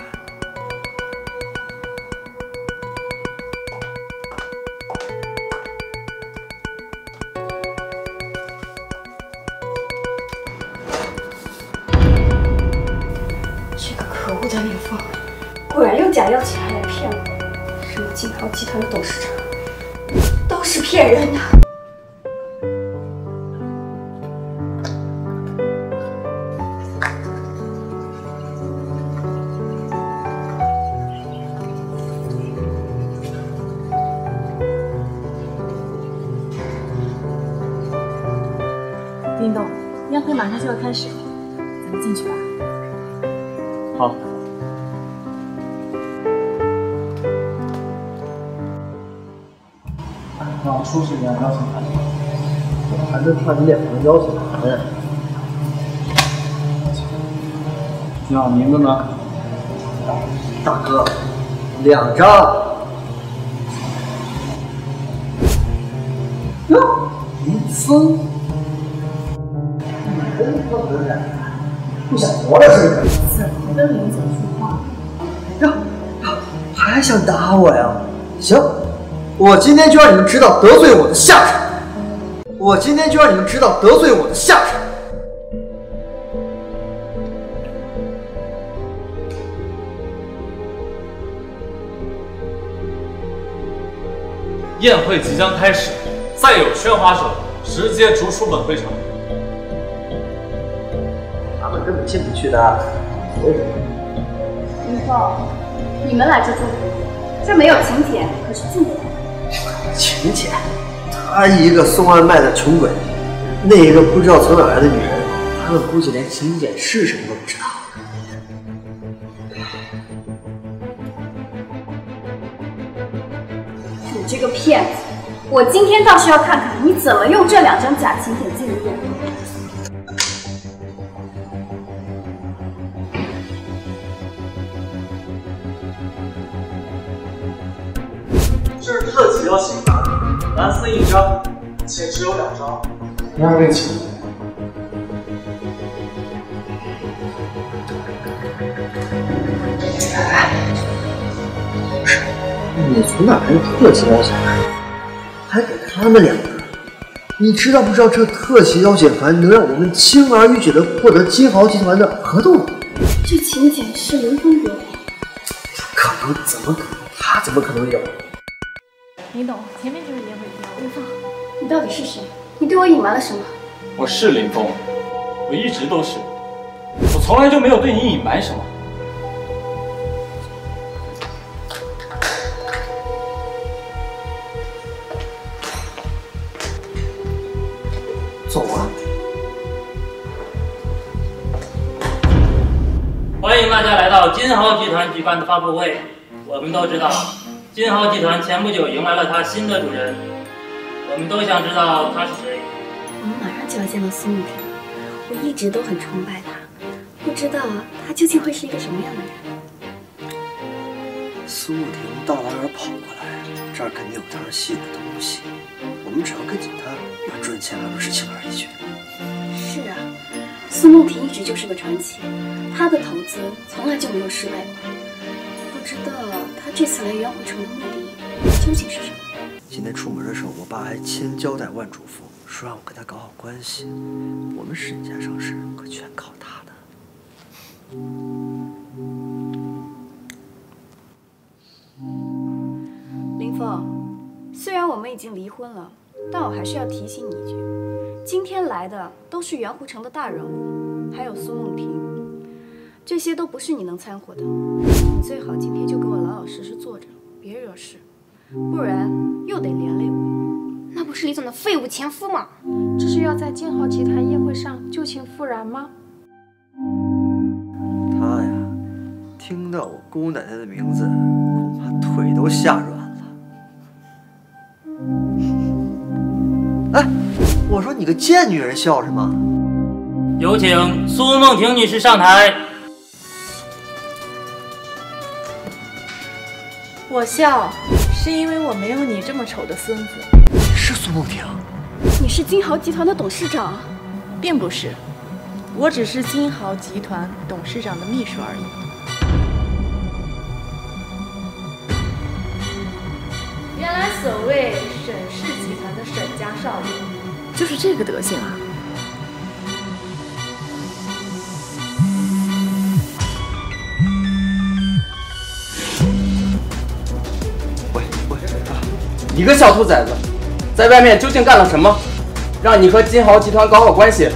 可恶的林峰，果然用假邀请函来骗我！什么金豪集团的董事长，都是骗人的。林董，宴会马上就要开始了，咱们进去吧。好。让我出示一下邀请函。我还是怕你脸上邀请函。你好，名字呢？大哥，两张。 林森，你真不能忍，不想活了是不是？怎么跟林总说话？还想打我呀？行，我今天就让你们知道得罪我的下场。我今天就让你们知道得罪我的下场。宴会即将开始。 再有喧哗者，直接逐出本会场。他们根本进不去的。以后你们来这祝福，这没有请柬可是进不来。请柬？他一个送外卖的穷鬼，那一个不知道从哪来的女人，他们估计连请柬是什么都不知道。 你这个骗子！ 我今天倒是要看看你怎么用这两张假请柬进入宴会。这是特级邀请函，蓝色一张，且只有两张。第二位，请。不是，你从哪来的特级邀请函？ 还给他们两个，你知道不知道这特级邀请函能让我们轻而易举的获得金豪集团的合同？这请柬是林峰给我的，可能怎么可能？他怎么可能有？你懂，前面就是宴会厅。林峰，你到底是谁？你对我隐瞒了什么？我是林峰，我一直都是，我从来就没有对你隐瞒什么。 走啊！欢迎大家来到金豪集团举办的发布会。我们都知道，金豪集团前不久迎来了他新的主人，我们都想知道他是谁。我们马上就要见到苏女士，我一直都很崇拜她，不知道她究竟会是一个什么样的人。苏慕婷大老远跑过来，这儿肯定有她吸引的东西。 我们只要跟紧他，把赚钱当事情而已去。是啊，苏慕婷一直就是个传奇，她的投资从来就没有失败过。不知道她这次来元湖城的目的究竟是什么？今天出门的时候，我爸还千交代万嘱咐，说让我跟他搞好关系。我们沈家上市可全靠他的。林峰，虽然我们已经离婚了。 但我还是要提醒你一句，今天来的都是元湖城的大人物，还有苏梦婷，这些都不是你能掺和的。你最好今天就给我老老实实坐着，别惹事，不然又得连累我。那不是李总的废物前夫吗？这是要在金豪集团宴会上旧情复燃吗？他呀，听到我姑奶奶的名字，恐怕腿都吓软了。 哎，我说你个贱女人，笑什么？有请苏梦婷女士上台。我笑是因为我没有你这么丑的孙子。是苏梦婷？你是金豪集团的董事长？并不是，我只是金豪集团董事长的秘书而已。原来所谓沈氏集团。 沈家少爷就是这个德行啊！喂，你个小兔崽子，在外面究竟干了什么？让你和金豪集团搞好关系，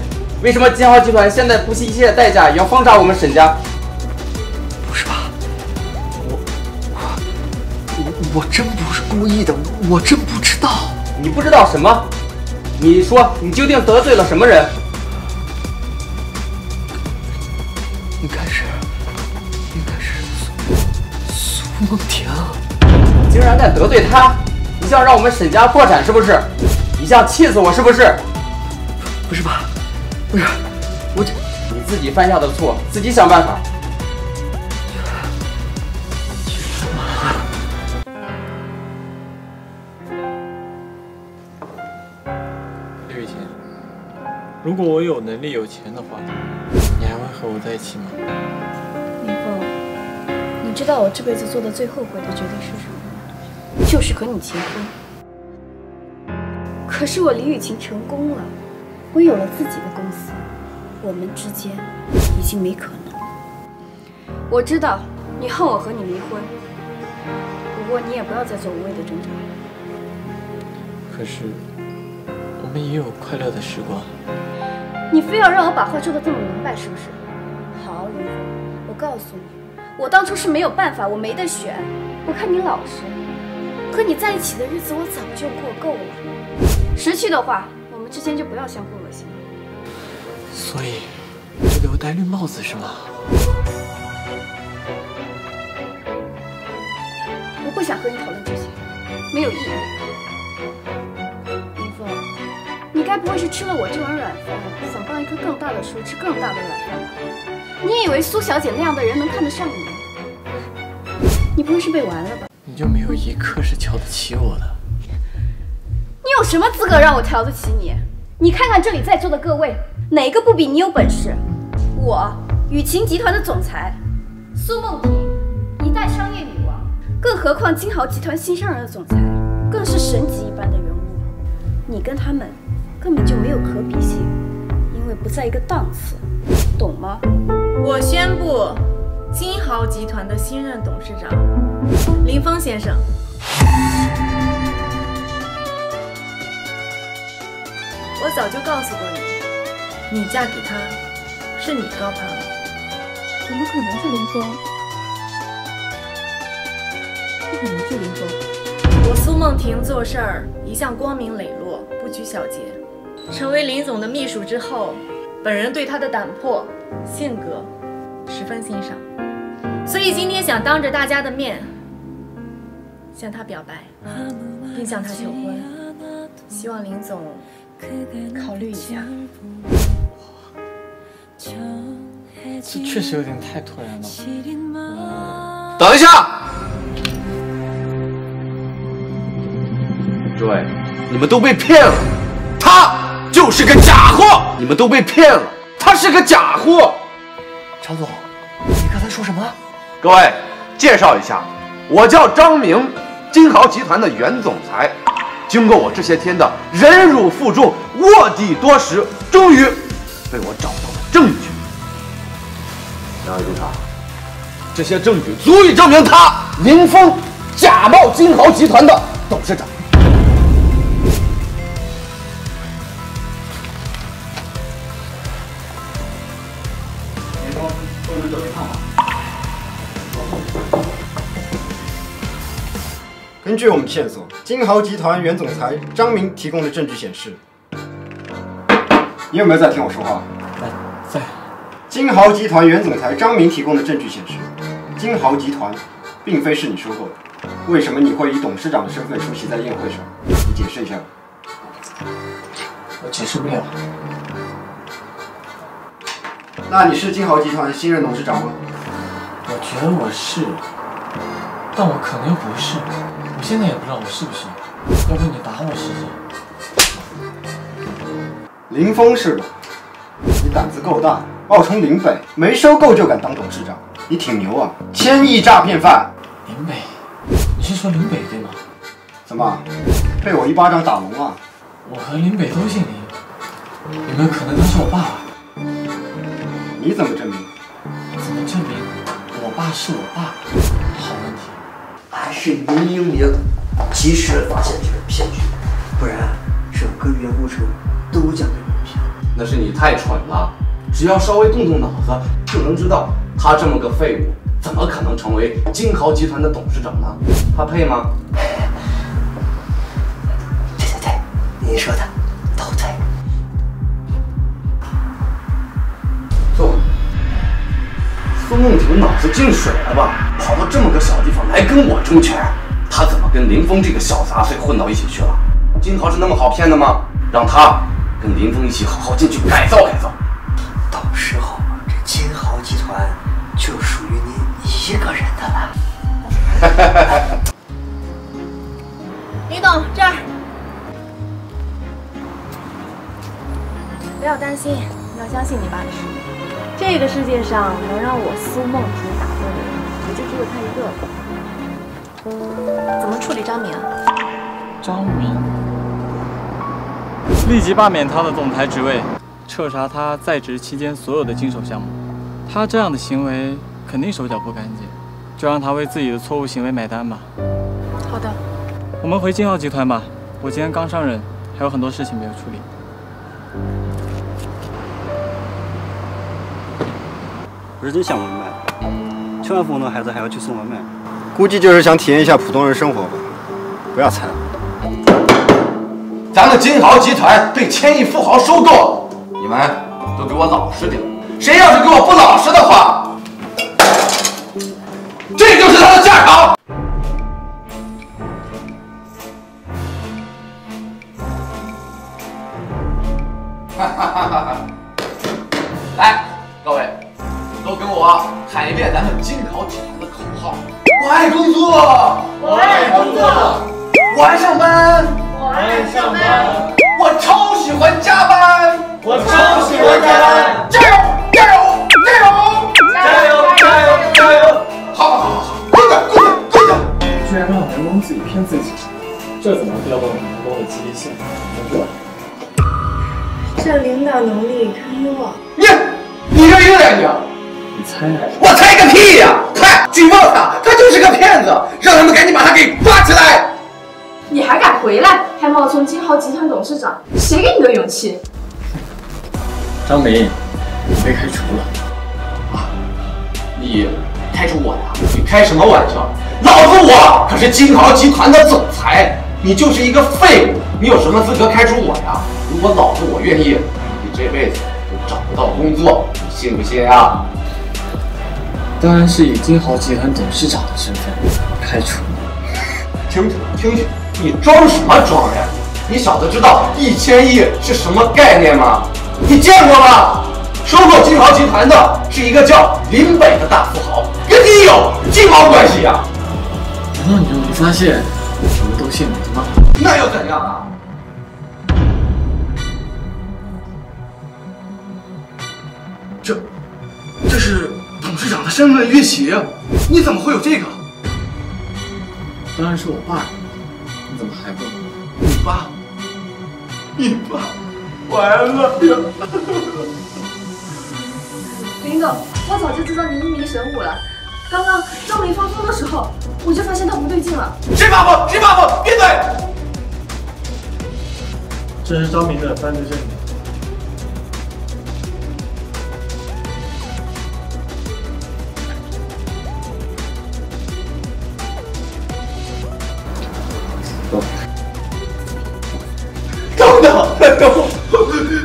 为什么金豪集团现在不惜一切代价也要封杀我们沈家？不是吧？我真不是故意的，我真不知道。 你不知道什么？你说你究竟得罪了什么人？应该是梦婷，竟然敢得罪他！你想让我们沈家破产是不是？你想气死我是不是？不是吧？不是，我这……你自己犯下的错，自己想办法。 如果我有能力、有钱的话，你还会和我在一起吗？林峰，你知道我这辈子做的最后悔的决定是什么吗？就是和你结婚。可是我李雨晴成功了，我有了自己的公司，我们之间已经没可能了。我知道你恨我和你离婚，不过你也不要再做无谓的挣扎了。可是，我们也有快乐的时光。 你非要让我把话说得这么明白，是不是？好，林峰，我告诉你，我当初是没有办法，我没得选。我看你老实，和你在一起的日子我早就过够了。识趣的话，我们之间就不要相互恶心。所以，你就给我戴绿帽子是吗？我不想和你讨论这些，没有意义。林峰。 你该不会是吃了我这碗软饭，想帮一棵更大的树吃更大的软饭吧？你以为苏小姐那样的人能看得上你？你不会是被玩了吧？你就没有一刻是瞧得起我的？你有什么资格让我瞧得起你？你看看这里在座的各位，哪个不比你有本事？我，雨晴集团的总裁，苏梦婷，一代商业女王，更何况金豪集团新上任的总裁，更是神级一般的人物。你跟他们。 根本就没有可比性，因为不在一个档次，懂吗？我宣布，金豪集团的新任董事长林峰先生。我早就告诉过你，你嫁给他是你高攀了，怎么可能是林峰？不可能是林峰。我苏梦婷做事儿一向光明磊落，不拘小节。 成为林总的秘书之后，本人对他的胆魄、性格十分欣赏，所以今天想当着大家的面向他表白，并向他求婚，希望林总考虑一下。这确实有点太突然了。等一下，诸位，你们都被骗了，他。 就是个假货！你们都被骗了，他是个假货。张总，你刚才说什么？各位，介绍一下，我叫张明，金豪集团的原总裁。经过我这些天的忍辱负重、卧底多时，终于被我找到了证据。两位督察，这些证据足以证明他林峰假冒金豪集团的董事长。 根据我们线索，金豪集团原总裁张明提供的证据显示，你有没有在听我说话？在。金豪集团原总裁张明提供的证据显示，金豪集团并非是你收购的。为什么你会以董事长的身份出席在宴会上？你解释一下。我解释不了。那你是金豪集团的新任董事长吗？我觉得我是，但我可能又不是。 我现在也不知道我是不是，要不你打我试试？林峰是吧？你胆子够大，冒充林北，没收购就敢当董事长，你挺牛啊！千亿诈骗犯！林北，你是说林北对吗？怎么，被我一巴掌打聋了？我和林北都姓林，有没有可能他是我爸爸？你怎么证明？怎么证明我爸是我爸？好问题。 还是林英明及时的发现这个骗局，不然整个员工城都将被蒙骗。那是你太蠢了，只要稍微动动脑子就能知道，他这么个废物，怎么可能成为金豪集团的董事长呢？他配吗？对对对，你说的都对。坐。苏梦婷脑子进水了吧？跑到这么个小地方来跟我争权，他怎么跟林峰这个小杂碎混到一起去了？金桃是那么好骗的吗？让他跟林峰一起好好进去改造改造。到时候这金豪集团就属于您一个人的了。李董，这儿。不要担心，你要相信你爸的实力。 这个世界上能让我苏梦竹打动的人，也就只有他一个。怎么处理张明？张明，立即罢免他的总裁职位，彻查他在职期间所有的经手项目。他这样的行为肯定手脚不干净，就让他为自己的错误行为买单吧。好的，我们回金浩集团吧。我今天刚上任，还有很多事情没有处理。 我是真想外卖，吃完饭呢，孩子还要去送外卖，估计就是想体验一下普通人生活吧。不要猜了，咱们金豪集团被千亿富豪收购，你们都给我老实点，谁要是给我不老实的话，这就是他的下场。哈哈哈哈哈！来，各位。 都跟我喊一遍咱们金豪集团的口号：我爱工作，我爱工作；我爱上班，我爱上班；我超喜欢加班，我超喜欢加班。加油，加油，加油，加油，加油，加油！好，好，好，好，跪下，跪下，跪下！居然让员工自己骗自己，这怎么调动员工的积极性？这领导能力堪忧啊！你这有点娘。 你猜啊？我猜个屁呀！快举报他，他就是个骗子，让他们赶紧把他给抓起来！你还敢回来，还冒充金豪集团董事长，谁给你的勇气？张明，你被开除了。啊！你开除我呀？你开什么玩笑？老子我可是金豪集团的总裁，你就是一个废物，你有什么资格开除我呀？如果老子我愿意，你这辈子都找不到工作，你信不信啊？ 当然是以金豪集团董事长的身份开除你。听着，听着，你装什么装呀？你小子知道1000亿是什么概念吗？你见过吗？收购金豪集团的是一个叫林北的大富豪，跟你有鸡毛关系呀？难道你就没发现我们都姓林吗？那又怎样啊？ 这是。 董事长的身份越级，你怎么会有这个？当然是我爸，你怎么还问我？你爸，你爸，完了呀！林总，我早就知道你一鸣神武了。刚刚张明放风的时候，我就发现他不对劲了。谁发疯？谁发疯？闭嘴！这是张明的犯罪证据。 等等，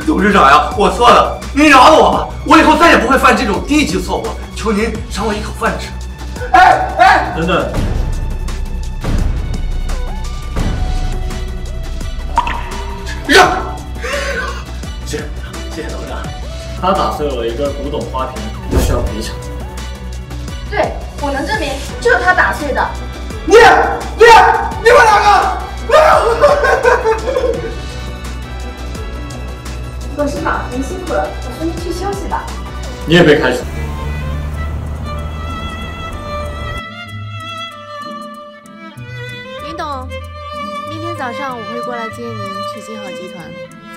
董事长呀，我错了，您饶了我吧，我以后再也不会犯这种低级错误，求您赏我一口饭吃。哎，等等，让，谢谢董事长，他打碎了一个古董花瓶，他需要赔偿。对，我能证明就是他打碎的。你们两个！ 董事长，您辛苦了，我送您去休息吧。你也别开除。林董，明天早上我会过来接您去金豪集团，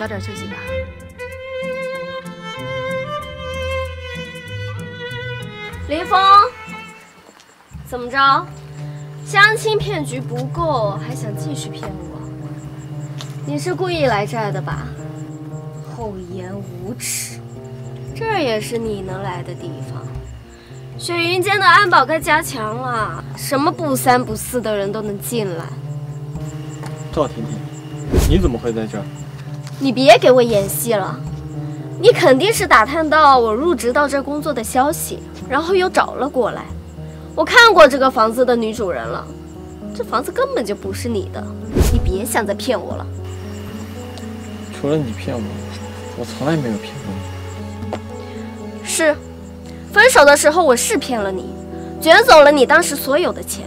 早点休息吧。林峰，怎么着？相亲骗局不够，还想继续骗我？ 你是故意来这儿的吧？厚颜无耻，这儿也是你能来的地方。雪云间的安保该加强了，什么不三不四的人都能进来。赵婷婷，你怎么会在这儿？你别给我演戏了，你肯定是打探到我入职到这儿工作的消息，然后又找了过来。我看过这个房子的女主人了，这房子根本就不是你的，你别想再骗我了。除了你骗我，我从来没有骗过你。是，分手的时候我是骗了你，卷走了你当时所有的钱，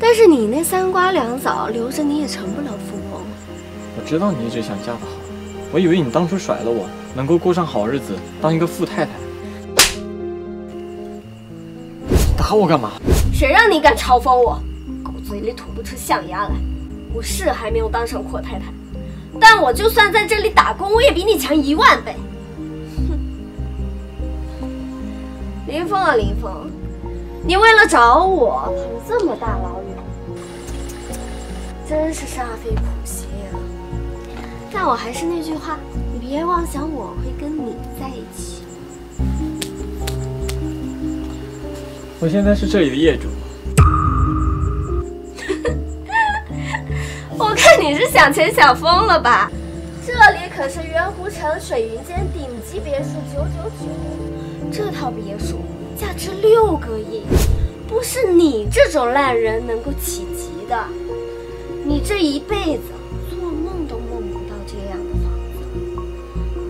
但是你那三瓜两枣留着你也成不了富翁。我知道你一直想嫁得好，我以为你当初甩了我，能够过上好日子，当一个富太太。 打我干嘛？谁让你敢嘲讽我？狗嘴里吐不出象牙来。我是还没有当上阔太太，但我就算在这里打工，我也比你强10000倍。哼！林峰啊林峰，你为了找我跑了这么大老远，真是煞费苦心呀。但我还是那句话，你别妄想我会跟你在一起。 我现在是这里的业主。我看你是想钱想疯了吧？这里可是圆湖城水云间顶级别墅999，这套别墅价值6个亿，不是你这种烂人能够企及的。你这一辈子做梦都梦不到这样的房子。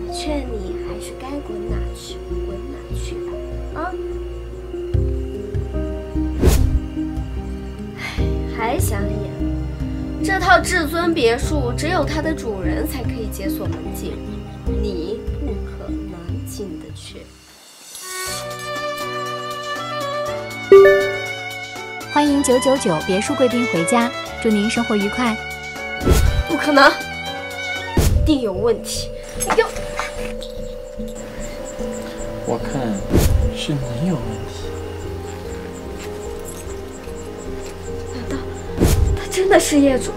我劝你还是该滚哪去滚哪去吧，啊！ 还想演？这套至尊别墅只有它的主人才可以解锁门禁，你不可能进得去。欢迎999别墅贵宾回家，祝您生活愉快。不可能，一定有问题！你给我，我看是你有问题。 真的是业主，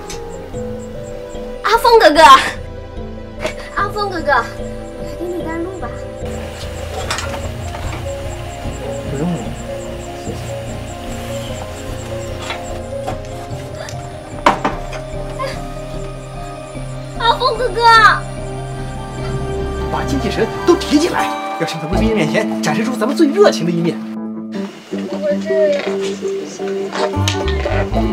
阿峰哥哥，阿峰哥哥，我来给你带路吧。不用了，谢谢。阿峰哥哥，把精气神都提起来，要向咱们贵宾面前展示出咱们最热情的一面。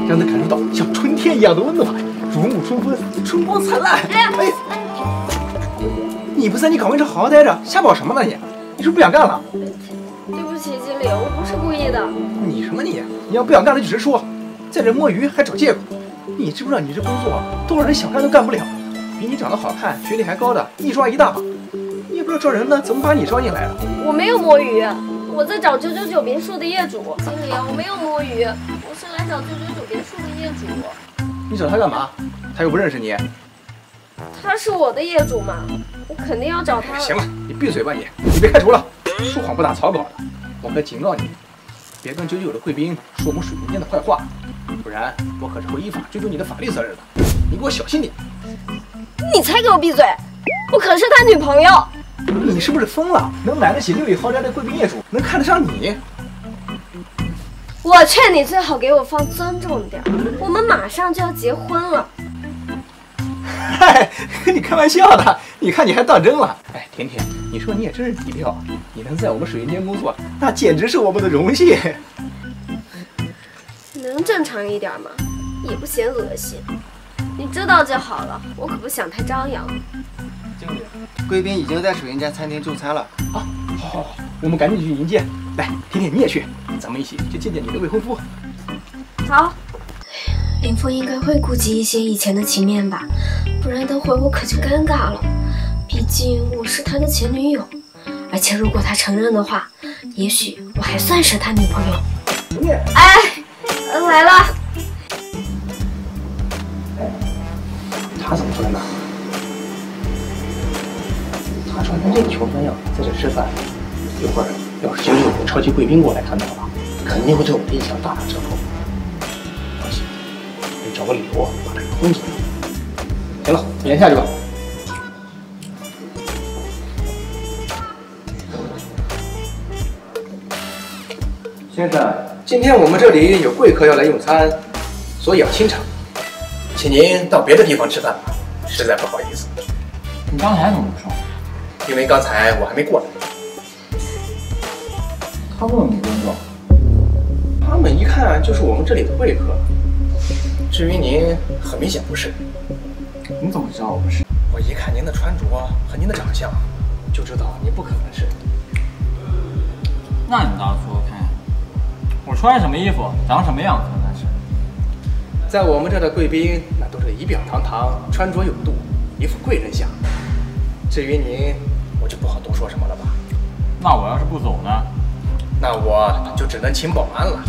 让他感受到像春天一样的温暖，如沐春风，春光灿烂。哎，你不在你岗位上好好待着，瞎搞什么呢你？你是不想干了？对不起，经理，我不是故意的。你什么你？你要不想干了就直说，在这摸鱼还找借口。你知不知道你这工作都是人想干都干不了？比你长得好看、学历还高的，一抓一大把。你也不知道抓人呢，怎么把你抓进来了？我没有摸鱼。 我在找999别墅的业主，经理，我没有摸鱼，我是来找999别墅的业主。你找他干嘛？他又不认识你。他是我的业主嘛，我肯定要找他。行了，你闭嘴吧你！你别开除了，说谎不打草稿的。我可警告你，别跟999的贵宾说我们水云间的坏话，不然我可是会依法追究你的法律责任的。你给我小心点！你才给我闭嘴！我可是他女朋友。 你是不是疯了？能买得起6亿豪宅的贵宾业主，能看得上你？我劝你最好给我放尊重点，我们马上就要结婚了。嗨，跟你开玩笑的，你看你还当真了。哎，甜甜，你说你也真是低调，你能在我们水云间工作，那简直是我们的荣幸。能正常一点吗？也不嫌恶心。你知道就好了，我可不想太张扬。 贵宾已经在水云间餐厅就餐了啊！好，好，好，我们赶紧去迎接。来，甜甜你也去，咱们一起去见见你的未婚夫。好。林峰应该会顾及一些以前的情面吧，不然等会我可就尴尬了。毕竟我是他的前女友，而且如果他承认的话，也许我还算是他女朋友。哎，来了。他怎么穿的？ 他穿成这个穷酸样在这吃饭，一会儿要是999超级贵宾过来看到了，肯定会对我的印象大打折扣。放心，你找个理由把他给轰出来。行了，你先下去吧。先生，今天我们这里有贵客要来用餐，所以要清场，请您到别的地方吃饭吧。实在不好意思。你刚才怎么不说？ 因为刚才我还没过来。他问你工作，他他们一看就是我们这里的贵客。至于您，很明显不是。你怎么知道我不是？我一看您的穿着和您的长相，就知道您不可能是。那你倒是说看，我穿什么衣服，长什么样子那是。在我们这儿的贵宾，那都是仪表堂堂，穿着有度，一副贵人相。至于您，我就不好多说什么了吧。那我要是不走呢？那我就只能请保安了。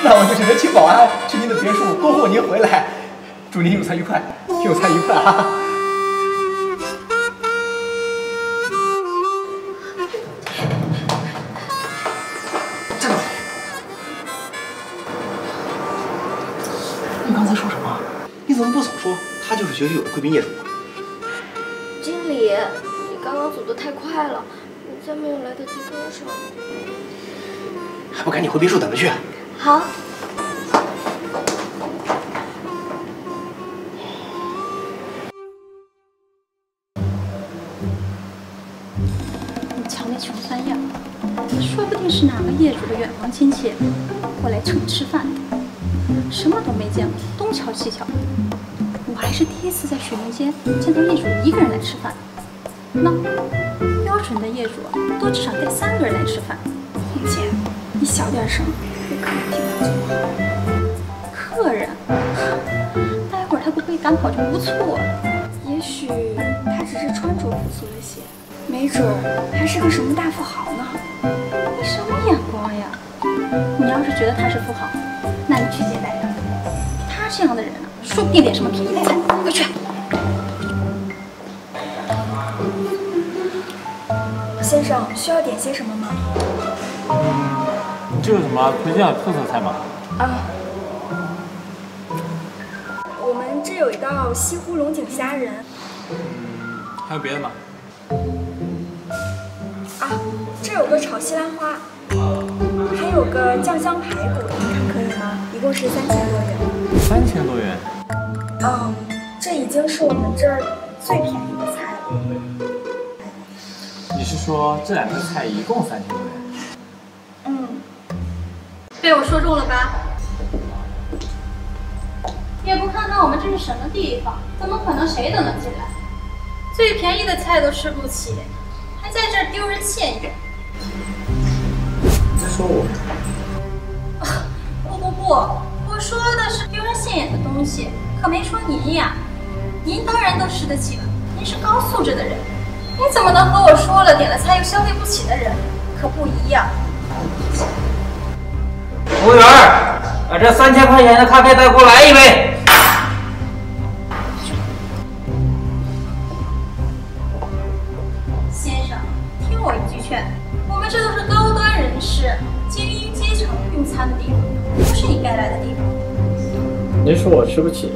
那我就只能请保安去您的别墅恭候您回来，祝您用餐愉快，用餐愉快啊！站住！你刚才说什么？你怎么不早说？他就是学里有的贵宾业主。经理，你刚刚走得太快了，我再没有来得及跟上。 还不赶紧回别墅等着去！好。你瞧那穷酸样，说不定是哪个业主的远房亲戚过来蹭吃饭的，什么都没见过，东瞧西瞧。我还是第一次在水明间见到业主一个人来吃饭。那标准的业主多至少带三个人来吃饭。红姐。 你小点声，别客人听到就好。客人，待会儿他不会赶跑就不错了。也许他只是穿着不足了些，没准还是个什么大富豪呢。你什么眼光呀？你要是觉得他是富豪，那你去接待他。他这样的人啊，说不定点什么便宜菜，快去！先生，需要点些什么吗？ 这是什么推荐的特色菜吗？啊，我们这有一道西湖龙井虾仁。还有别的吗？啊，这有个炒西兰花，还有个酱香排骨，你看可以吗？一共是3000多元。3000多元？嗯，这已经是我们这儿最便宜的菜了。你是说这两个菜一共3000多元？ 被我说中了吧？也不看看我们这是什么地方，怎么可能谁都能进来？最便宜的菜都吃不起，还在这儿丢人现眼。你在说我？啊，不，我说的是丢人现眼的东西，可没说您呀。您当然都吃得起了，您是高素质的人，你怎么能和我说了点了菜又消费不起的人？可不一样。 服务员，把这3000块钱的咖啡再给我来一杯。先生，听我一句劝，我们这都是高端人士、精英阶层用餐的地方，不是你该来的地方。您说我吃不起？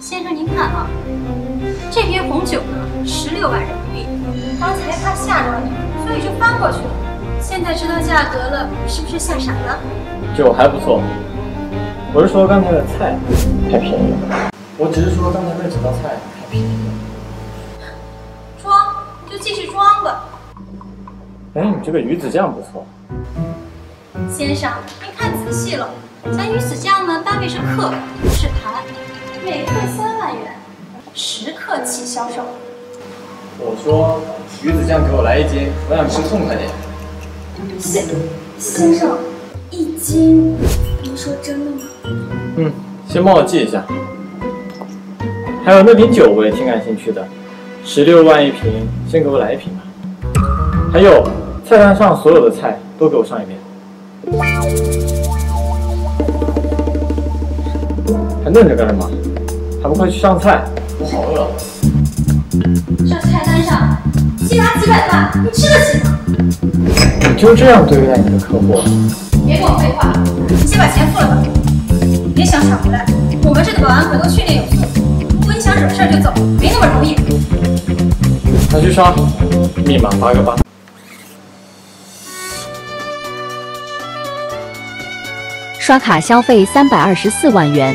先生，您看啊，这瓶红酒呢，16万人民币。刚才怕吓着你，所以就翻过去了。 现在知道价格了，是不是吓傻了？酒还不错，我是说刚才的菜太便宜了。我只是说刚才那几道菜太便宜了。装就继续装吧。哎，你这个鱼子酱不错。先生，您看仔细了，咱鱼子酱呢单位是克，不是盘，每克3万元，10克起销售。我说鱼子酱给我来一斤，我想吃痛快点。 先生，一斤？您说真的吗？嗯，先帮我记一下。还有那瓶酒我也挺感兴趣的，16万一瓶，先给我来一瓶吧。还有菜单上所有的菜都给我上一遍。还愣着干什么？还不快去上菜！我好饿。这菜单上竟然几百万，你吃得起吗？ 你就这样对待你的客户？别跟我废话，你先把钱付了吧，别想抢回来。我们这的保安可都训练有素，如果你想惹事就走，没那么容易。拿去刷，密码8个8。刷卡消费324万元。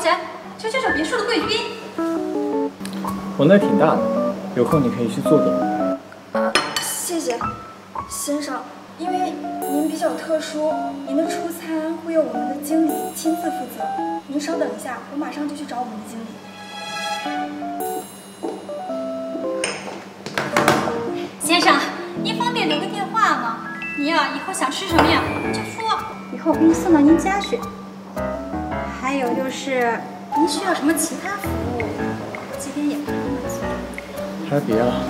钱，就这种别墅的贵宾。我那挺大的，有空你可以去坐坐。啊，谢谢，先生。因为您比较特殊，您的出餐会由我们的经理亲自负责。您稍等一下，我马上就去找我们的经理。先生，您方便留个电话吗？您呀，以后想吃什么呀，就说。以后我给您送到您家去。 还有就是，您需要什么其他服务？我这边也可以满足。还别了。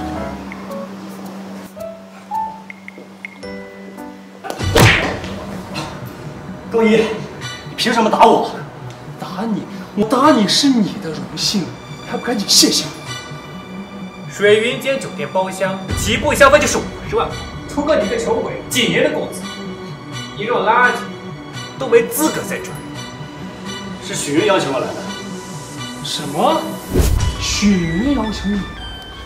高一，你凭什么打我？打你？我打你是你的荣幸，还不赶紧谢谢我？水云间酒店包厢，起步消费就是50万，图个你个穷鬼几年的工资，你这种垃圾都没资格在这儿。 是许云邀请我来的。什么？许云邀请你？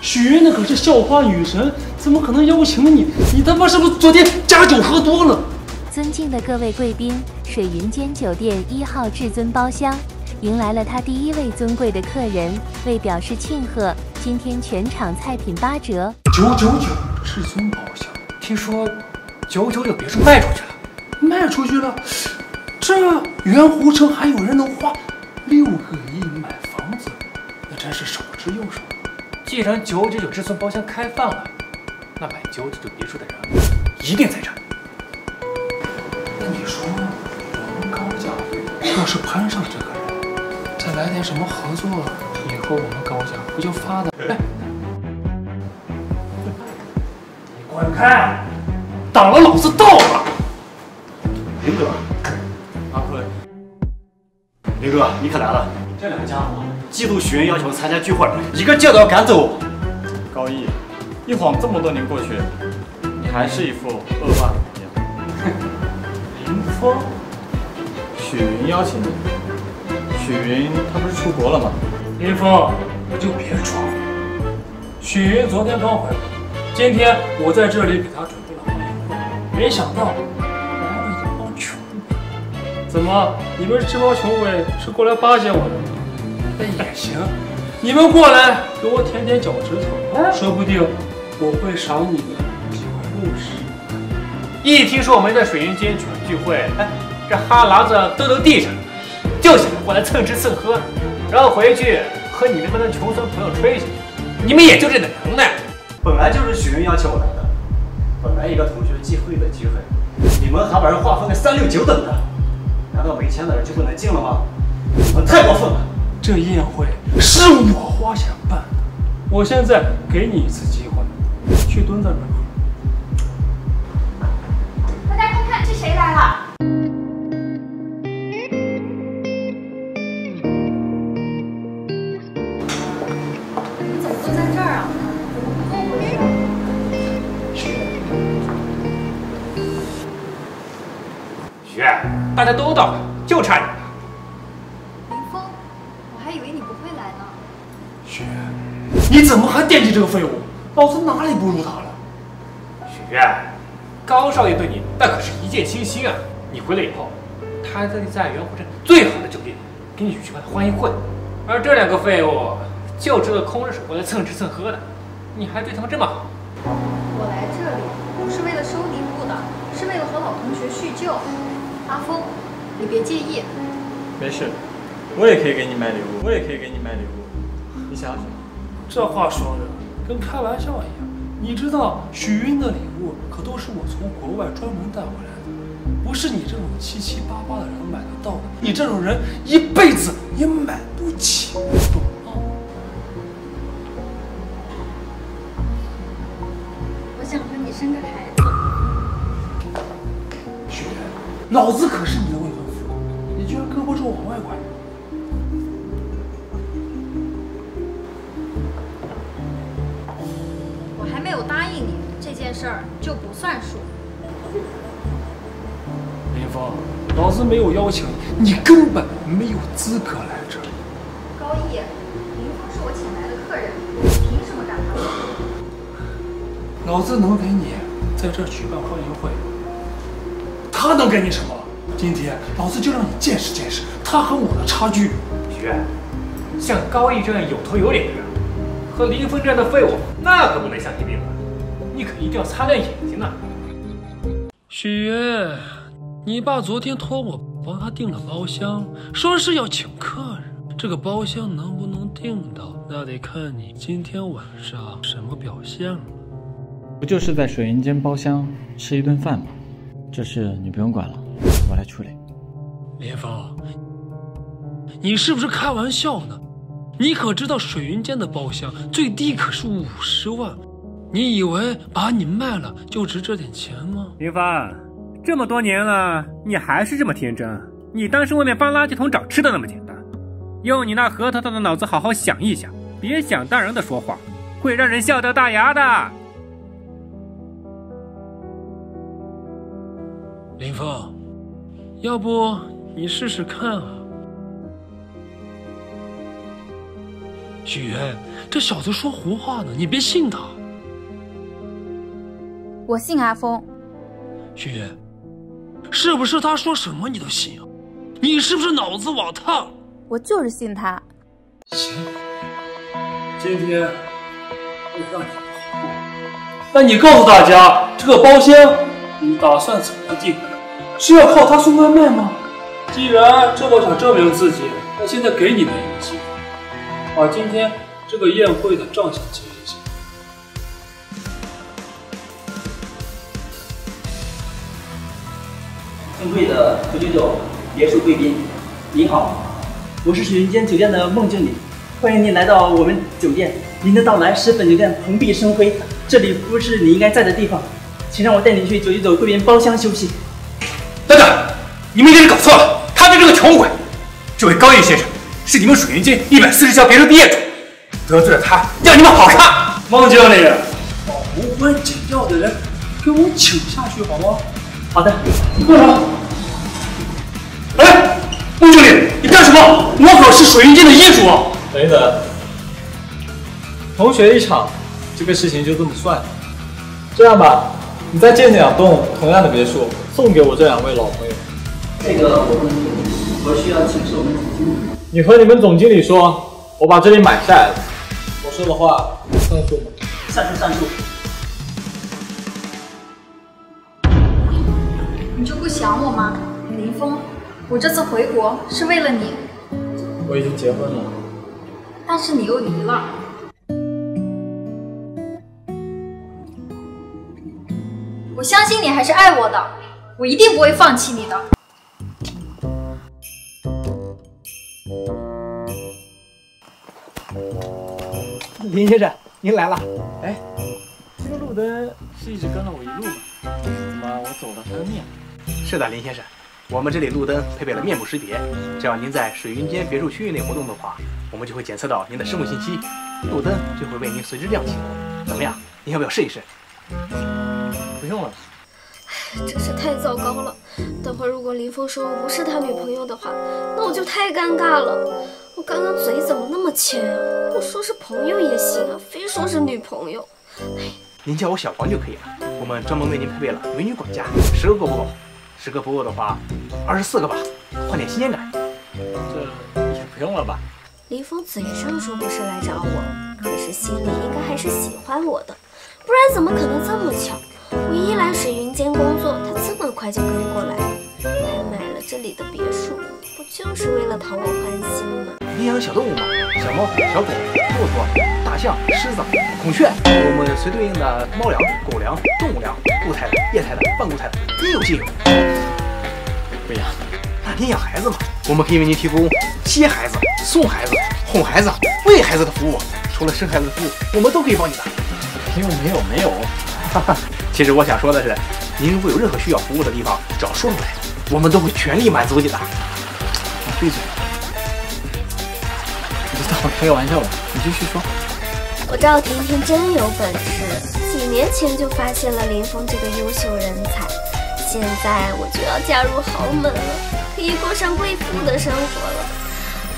许云那可是校花女神，怎么可能邀请你？你他妈是不是昨天假酒喝多了？尊敬的各位贵宾，水云间酒店1号至尊包厢迎来了他第一位尊贵的客人。为表示庆贺，今天全场菜品8折。999至尊包厢，听说999别墅卖出去了，卖出去了。 这圆弧城还有人能花6个亿买房子，那真是少之又少。既然999至尊包厢开饭了，那买999别墅的人一定在这儿。那你说，我们高家要是攀上这个人，再来点什么合作，以后我们高家不就发了？哎，你滚开，挡了老子道了！林哥。 林哥，你可来了！这两个家伙嫉妒许云邀请我参加聚会，一个劲的要赶走我。高毅，一晃这么多年过去，你还是一副恶霸的模样。林峰，许云邀请你，许云他不是出国了吗？林峰，你就别装了。许云昨天刚回来，今天我在这里给他准备了欢迎会，没想到来了一帮穷鬼。怎么？ 你们这帮穷鬼是过来巴结我的吗？那也行，你们过来给我舔舔脚趾头，哎，说不定我会赏你们几块肉食。一听说我们在水云间举办聚会，哎，这哈喇子都地上了，就想过来蹭吃蹭喝，然后回去和你们那帮穷酸朋友吹去。你们也就这点能耐。本来就是许云邀请我来的，本来一个同学聚会的机会，你们还把人划分个369等的。 难道没钱的人就不能进了吗？你们太过分了！这宴会是我花钱办的，我现在给你一次机会，去蹲在门口。大家快看，是谁来了？你怎么坐在这儿啊？后悔吗？许愿。 大家都到了，就差你了。林峰，我还以为你不会来呢。许愿，你怎么还惦记这个废物？老子哪里不如他了？许愿，高少爷对你那可是一见倾心啊！你回来以后，他在圆弧镇最好的酒店给你举办欢迎会，而这两个废物就知道空着手过来蹭吃蹭喝的，你还对他们这么好？我来这里不是为了收礼物的，是为了和老同学叙旧。 阿峰，你别介意。没事，我也可以给你买礼物，我也可以给你买礼物。你想想，这话说的跟开玩笑一样。你知道许云的礼物可都是我从国外专门带回来的，不是你这种七七八八的人买得到的。你这种人一辈子也买不起，懂吗？我想和你生个孩子。 老子可是你的未婚夫，你居然胳膊肘往外拐！我还没有答应你，这件事儿就不算数。林峰，老子没有邀请你，你根本没有资格来这儿。高毅，林峰是我请来的客人，你凭什么赶他走？老子能给你在这儿举办欢迎会。 他能给你什么？今天老子就让你见识见识他和我的差距。许院，像高义这样有头有脸的人，和林峰这样的废物，那可不能相提并论。你可一定要擦亮眼睛呐！许云，你爸昨天托我帮他订了包厢，说是要请客人。 这个包厢能不能订到，那得看你今天晚上什么表现了。不就是在水云间包厢吃一顿饭吗？这事你不用管了，我来处理。林峰，你是不是开玩笑呢？你可知道水云间的包厢最低可是50万？你以为把你卖了就值这点钱吗？林峰，这么多年了，你还是这么天真？你当时外面搬垃圾桶找吃的那么简单？ 用你那核桃大的脑子好好想一想，别想当然的说话，会让人笑掉大牙的。林峰，要不你试试看啊？许云，这小子说胡话呢，你别信他。我信阿峰。许云，是不是他说什么你都信啊？你是不是脑子瓦特？ 我就是信他。行，今天我让你好过。那你告诉大家，这个包厢你打算怎么定？是要靠他送外卖吗？既然这么想证明自己，那现在给你们一个机会，把今天这个宴会的账先结一下。尊贵的九九九别墅贵宾，您好。 我是水云间酒店的孟经理，欢迎您来到我们酒店。您的到来使本酒店蓬荜生辉，这里不是你应该在的地方，请让我带你去999贵宾包厢休息。等等，你们一定是搞错了，他就是个穷鬼。这位高义先生是你们水云间140校别墅的业主，得罪了他，让你们好看。孟经理，把无关紧要的人给我请下去好吗？好的，你过来。 孟经理，你干什么？我可是水云间的业主啊！等一等，同学一场，这个事情就这么算了。这样吧，你再建2栋同样的别墅，送给我这2位老朋友。这个我需要请示我们总经理。你和你们总经理说，我把这里买下来了。我说的话算数吗？算数算数。你就不想我吗，林峰？ 我这次回国是为了你。我已经结婚了，但是你又离了。我相信你还是爱我的，我一定不会放弃你的。林先生，您来了。哎，这个路灯是一直跟了我一路吗？怎么我走了它就灭了？是的，林先生。 我们这里路灯配备了面部识别，只要您在水云间别墅区域内活动的话，我们就会检测到您的身份信息，路灯就会为您随之亮起。怎么样？您要不要试一试？不用了，真是太糟糕了。等会儿如果林峰说我不是他女朋友的话，那我就太尴尬了。我刚刚嘴怎么那么欠啊？我说是朋友也行啊，非说是女朋友。哎，您叫我小黄就可以了。我们专门为您配备了美女管家，10个够不够？ 10个不够的话，24个吧，换点新鲜感。这也不用了吧？林峰嘴上说不是来找我，可是心里应该还是喜欢我的，不然怎么可能这么巧？我一来水云间工作，他这么快就跟过来了，还买了这里的别墅，不就是为了讨我欢心吗？你养小动物吗？小猫、小狗、骆驼、大象、狮子、孔雀，我们随对应的猫粮、狗粮、动物粮。 固态的、液态的、半固态的，应有尽有。不一样，那您养孩子嘛，我们可以为您提供接孩子、送孩子、哄孩子、喂孩子的服务。除了生孩子的服务，我们都可以帮你的。没有。哈哈，其实我想说的是，您如果有任何需要服务的地方，只要说出来，我们都会全力满足你的。你闭嘴！你就当我开个玩笑吧，你继续说。我赵婷婷真有本事。 几年前就发现了林峰这个优秀人才，现在我就要嫁入豪门了，可以过上贵妇的生活了。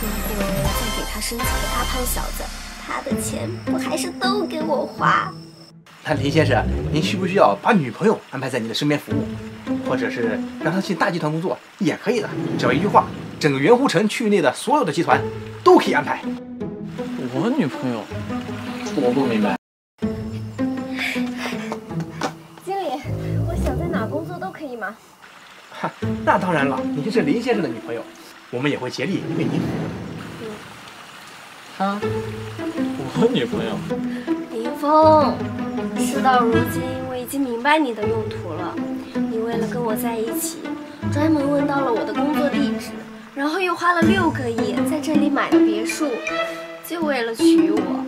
如果再给他生几个大胖小子，他的钱不还是都给我花？那林先生，您需不需要把女朋友安排在您的身边服务，或者是让她进大集团工作也可以的？只要一句话，整个圆弧城区域内的所有的集团都可以安排。我女朋友，我不明白。经理，我想在哪工作都可以吗？哈，那当然了，您是林先生的女朋友，我们也会竭力为您服务。她，我女朋友。林峰，事到如今，我已经明白你的用途了。你为了跟我在一起，专门问到了我的工作地址。 然后又花了6个亿在这里买了别墅，就为了娶我。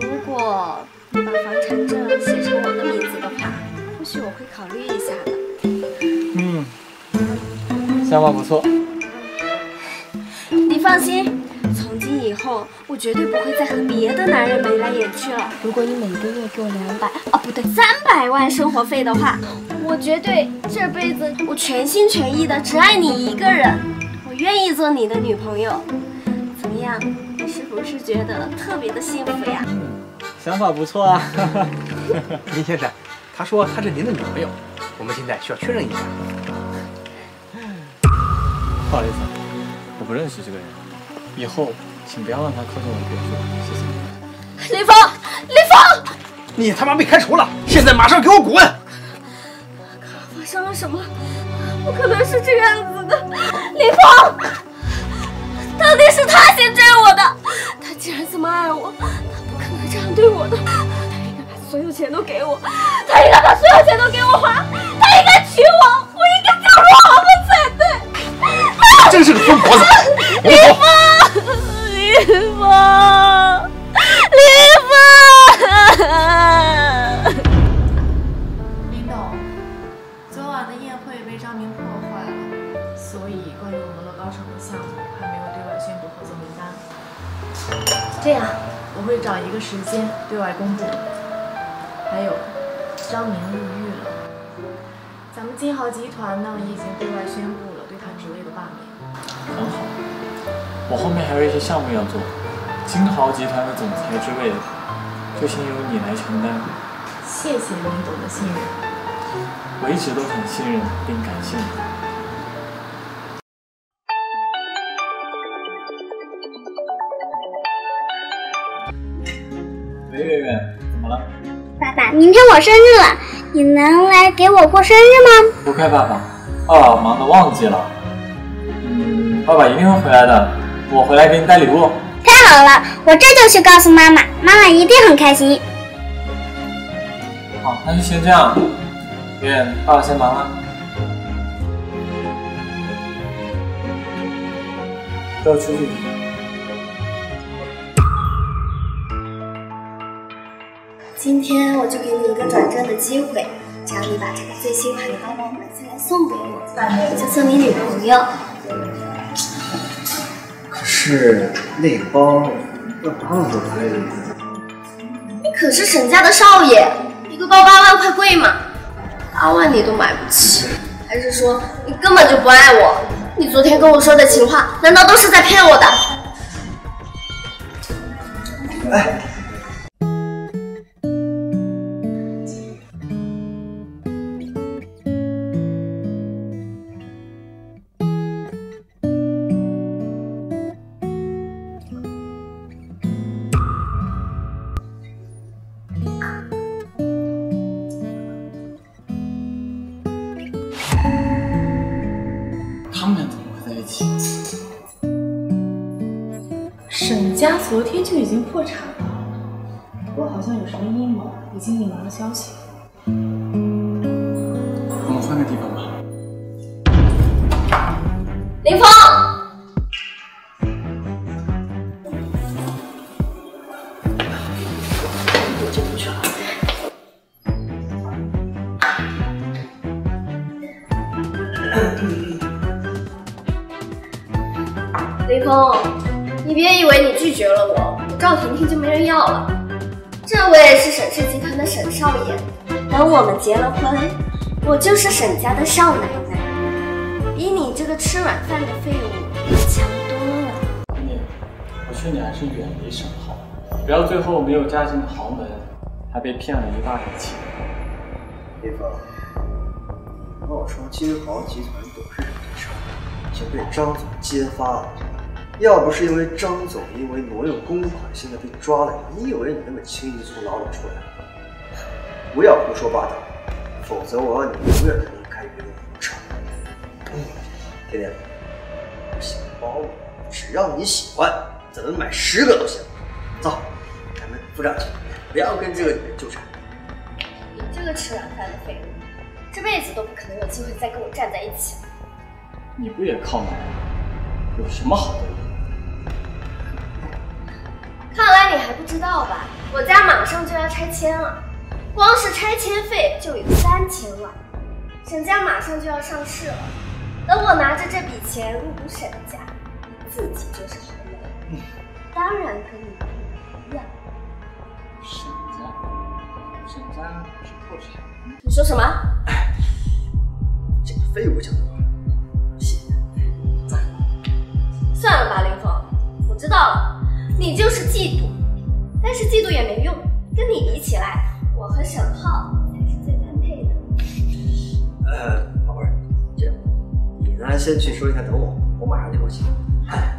如果你把房产证写成我的名字的话，或许我会考虑一下的。嗯，想法不错。你放心，从今以后我绝对不会再和别的男人眉来眼去了。如果你每个月给我200，哦不对，300万生活费的话，我绝对这辈子我全心全意的只爱你一个人。 愿意做你的女朋友，怎么样？你是不是觉得特别的幸福呀？想法不错啊。林先生，他说她是您的女朋友，我们现在需要确认一下。不好意思，我不认识这个人，以后请不要让他靠近我的别墅，谢谢。林峰，你他妈被开除了！现在马上给我滚！靠，发生了什么？不可能是这个样子的。 林峰，到底是他先追我的。他既然这么爱我，他不可能这样对我的。他应该把所有钱都给我，他应该把所有钱都给我花，他应该娶我，我应该嫁入豪门才对。真是个疯婆子！林峰！林董，昨晚的宴会被张明破坏了。 所以，关于我们乐高城的项目还没有对外宣布合作名单。这样，我会找一个时间对外公布。还有，张明入狱了。咱们金豪集团呢，也已经对外宣布了对他职位的罢免。很好，我后面还有一些项目要做，金豪集团的总裁之位就先由你来承担。谢谢林董的信任，我一直都很信任并感谢你。 爸爸，明天我生日了，你能来给我过生日吗？不会，爸爸。哦，忙得忘记了。嗯，爸爸一定会回来的。我回来给你带礼物。太好了，我这就去告诉妈妈，妈妈一定很开心。好，那就先这样。圆，爸爸先忙了。给我出去。 今天我就给你一个转正的机会，只要你把这个最新款的包包买下来送给我，我就做你女朋友。可是那个包，要8万多块。你可是沈家的少爷，一个包8万块贵吗？8万你都买不起，还是说你根本就不爱我？你昨天跟我说的情话，难道都是在骗我的？哎。 昨天就已经破产了，不过好像有什么阴谋，已经隐瞒了消息。我们换个地方吧。林峰，我就不去了。林峰。 你别以为你拒绝了我，我赵婷婷就没人要了。这位是沈氏集团的沈少爷，等我们结了婚，我就是沈家的少奶奶，比你这个吃软饭的废物强多了。姑娘，我劝你还是远离沈浩，不要最后没有嫁进豪门，还被骗了1大笔钱。林峰，你冒充金豪集团董事长的事，已经被张总揭发了。要不是因为张总因为挪用公款现在被抓了，你以为你那么轻易从牢里出来？不要胡说八道，否则我要你永远离开云龙城。天天，喜欢包我，只要你喜欢，咱们买10个都行。走，咱们付账去，不要跟这个女人纠缠。你这个吃软饭的废物，这辈子都不可能有机会再跟我站在一起了。你不也靠买吗？有什么好的？ 看来你还不知道吧？我家马上就要拆迁了，光是拆迁费就有3000万，沈家马上就要上市了。等我拿着这笔钱入股沈家，你自己就是豪门，当然跟你不一样。沈家是破产。你说什么？这个废物讲的话，谢谢。走。算了吧，林峰，我知道了。 你就是嫉妒，但是嫉妒也没用。跟你比起来，我和沈浩才是最般配的。宝贝儿，这样，你呢先去收银台等我，我马上就过去。哎，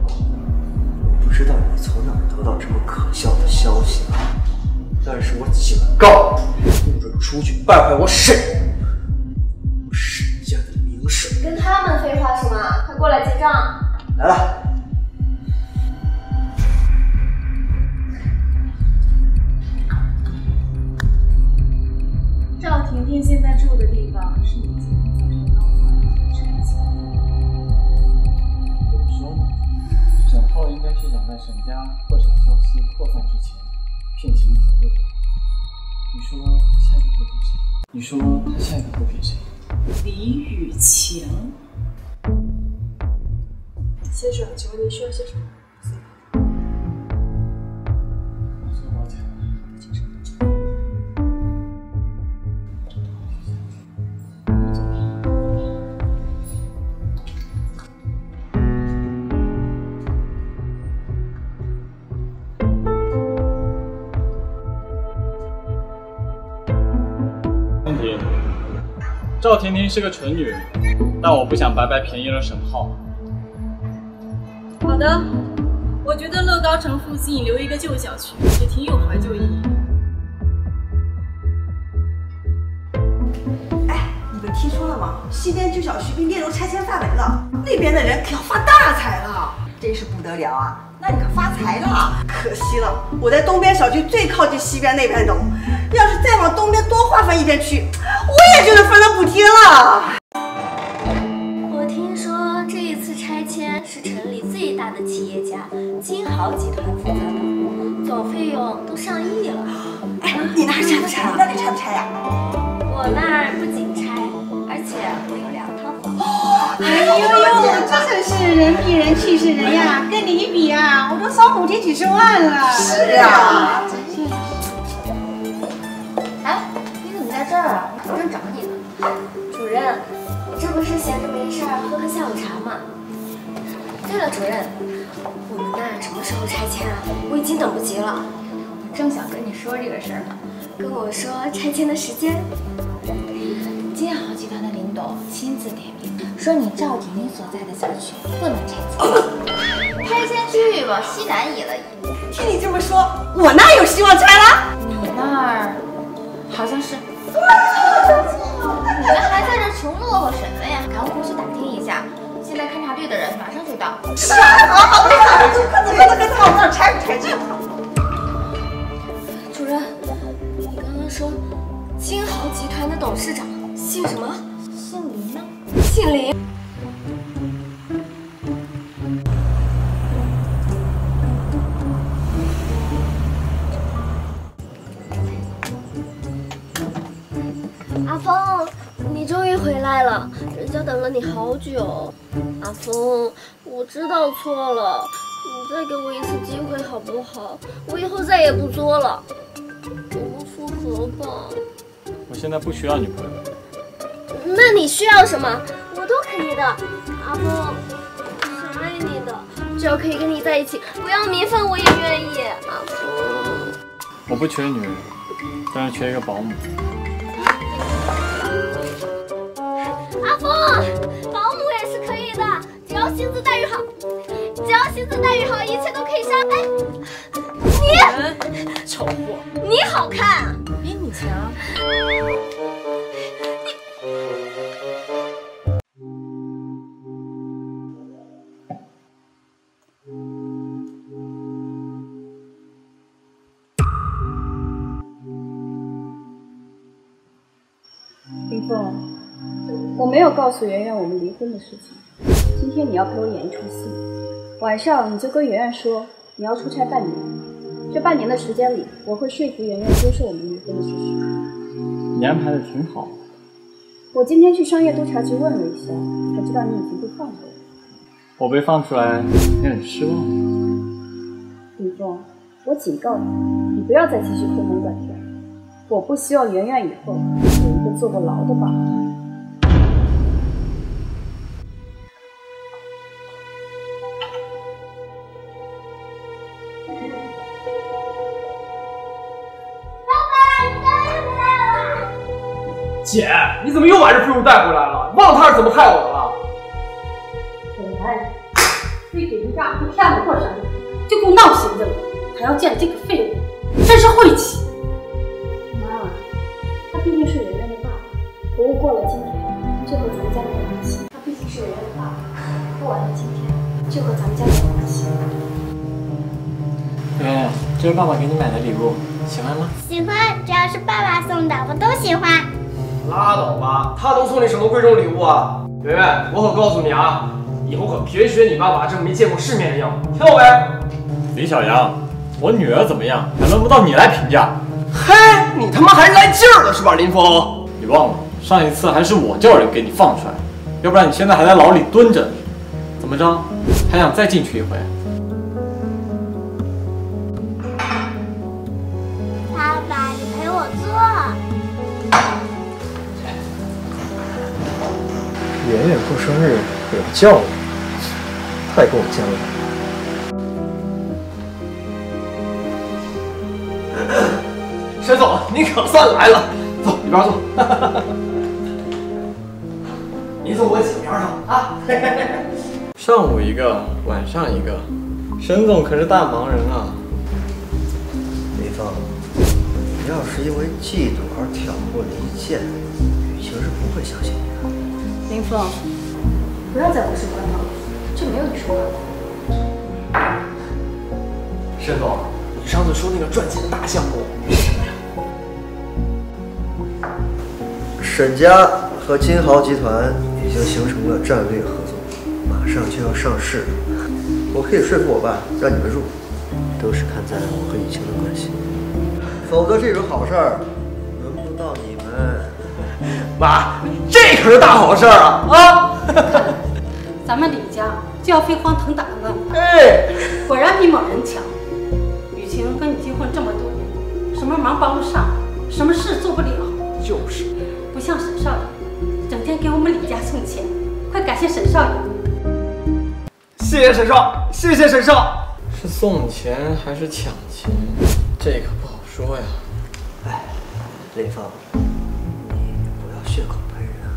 我不知道你从哪儿得到这么可笑的消息了，但是我警告你，不准出去败坏我沈。 跟他们废话是吗？快过来结账！来了。赵婷婷现在住的地方是你今天早上刚还我的车钱。怎么说呢？沈浩应该是想在沈家破产消息扩散之前聘请你的路。你说他下一个会给谁？李雨晴，先生，请问您需要些什么？我做保险。问题。 赵婷婷是个蠢女，但我不想白白便宜了沈浩。好的，我觉得乐高城附近留一个旧小区也挺有怀旧意义。哎，你们听说了吗？西边旧小区被列入拆迁范围了，那边的人可要发大财了，真是不得了啊！那你可发财了，可惜了，我在东边小区最靠近西边那片楼。 要是再往东边多划分一片区，我也就能分到补贴了。我听说这一次拆迁是城里最大的企业家金豪集团负责的，总费用都上亿了。哎，你那儿拆不拆？你那里拆不拆呀？我那儿不仅拆，而且我有2套房。哎呦，这真是人比人气是人呀！跟你一比啊，我都少补贴几十万了。是啊。 这儿啊，我正找你呢。主任，我这不是闲着没事儿喝个下午茶吗？对了，主任，我们那什么时候拆迁啊？我已经等不及了。我正想跟你说这个事儿呢。跟我说拆迁的时间。金豪集团的林董亲自点名，说你赵婷婷所在的小区不能拆迁。拆迁区域往西南移了移。听你这么说，我那有希望拆了？你那儿好像是。 你们还在这穷磨和什么呀？赶快回去打听一下，现在勘察队的人马上就到。是啊，好，快走，我们这拆不拆迁？主任，你刚刚说金豪集团的董事长姓什么？姓林吗？姓林。人家等了你好久，阿峰，我知道错了，你再给我一次机会好不好？我以后再也不作了，我们复合吧。我现在不需要女朋友。那你需要什么？我都可以的，阿峰，我很爱你的，只要可以跟你在一起，不要名分我也愿意，阿峰。我不缺女人，但是缺一个保姆。阿峰，保姆也是可以的，只要薪资待遇好，一切都可以上。哎，你丑货，你好看啊，比你强。林凤。 我没有告诉圆圆我们离婚的事情。今天你要陪我演一出戏，晚上你就跟圆圆说你要出差半年，这半年的时间里，我会说服圆圆接受我们离婚的事实。你安排的挺好。我今天去商业督察局问了一下，才知道你已经被放出来了。我被放出来，你很失望。李凤，我警告你，你不要再继续坑蒙拐骗。我不希望圆圆以后有一个坐过牢的爸爸。 姐，你怎么又把这废物带回来了？忘了他是怎么害我的了？本来被给人家骗了过山，就给我闹心的了，还要见这个废物，真是晦气！妈，他毕竟是圆圆的爸爸，不过过了今天就和咱们家有关系。他毕竟是圆圆的爸爸，过完了今天就和咱们家有关系。圆圆，这是爸爸给你买的礼物，喜欢吗？喜欢，只要是爸爸送的，我都喜欢。 拉倒吧，他能送你什么贵重礼物啊？圆圆，我可告诉你啊，以后可别学你爸爸这没见过世面的样子，听到没？李小阳，我女儿怎么样，还轮不到你来评价。嘿，你他妈还来劲儿了是吧，林峰？你忘了上一次还是我叫人给你放出来，要不然你现在还在牢里蹲着，怎么着？还想再进去一回？爸爸，你陪我坐。 圆圆过生日，我叫我，太够僵了。沈总，你可算来了，走里边坐。你坐我姐边上啊。上午一个，晚上一个，沈总可是大忙人啊。李芳，你要是因为嫉妒而挑拨离间，雨晴是不会相信你的。 林凤，不要再胡说八道了，这没有你说的。沈总，你上次说那个赚钱的大项目是什么呀？沈家和金豪集团已经形成了战略合作，马上就要上市。我可以说服我爸让你们入股，都是看在我和雨晴的关系。否则这种好事儿轮不到你们。 妈，这可是大好事儿啊！啊，咱们李家就要飞黄腾达了。哎，果然比某人强。雨晴跟你结婚这么多年，什么忙帮不上，什么事做不了，就是不像沈少爷，整天给我们李家送钱。快感谢沈少爷！谢谢沈少，谢谢沈少。是送钱还是抢钱？这可不好说呀。哎，雷锋。 血口喷人啊！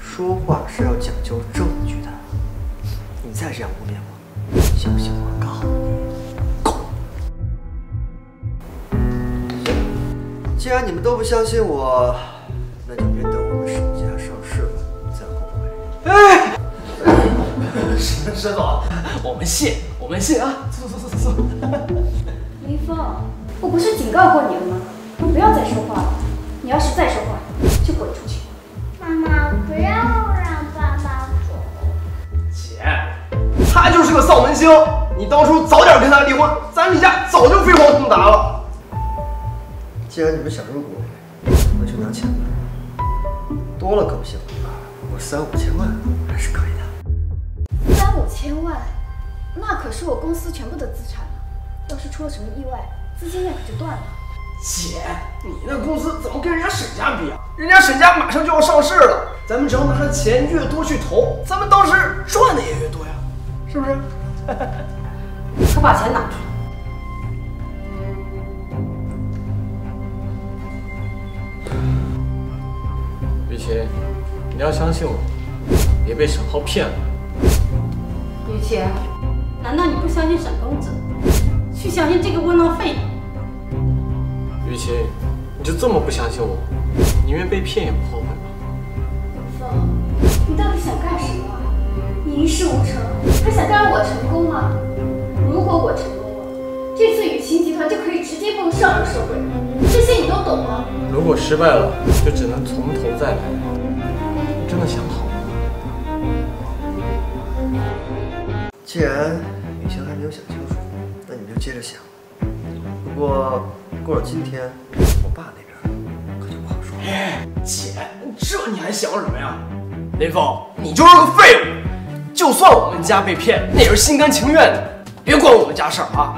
说话是要讲究证据的，你再这样污蔑我，相信我告你！够！既然你们都不相信我，那就别等我们沈家上市了再后悔。哎，沈总，我们信啊！走！林峰，我不是警告过你了吗？你不要再说话了，你要是再说话。 就滚出去！妈妈，不要让爸爸走。姐，他就是个丧门星，你当初早点跟他离婚，咱李家早就飞黄腾达了。既然你们想入股，那就拿钱吧。多了高兴，我3、5千万还是可以的。3、5千万，那可是我公司全部的资产啊！要是出了什么意外，资金链可就断了。 姐，你那公司怎么跟人家沈家比啊？人家沈家马上就要上市了，咱们只要拿着钱越多去投，咱们当时赚的也越多呀，是不是？快把钱拿出来！雨晴，你要相信我，别被沈浩骗了。雨姐，难道你不相信沈公子，去相信这个窝囊废？雨晴，你就这么不相信我？宁愿被骗也不后悔吧？小凤，你到底想干什么？你一事无成，还想让我成功吗？如果我成功了，这次雨晴集团就可以直接步入上流社会。这些你都懂吗？如果失败了，就只能从头再来。 真的想好了。既然雨晴还没有想清楚，那你就接着想。不过过了今天，我爸那边可就不好说了。哎，姐，这你还想什么呀？林峰，你就是个废物！就算我们家被骗，那也是心甘情愿的。别管我们家事儿啊！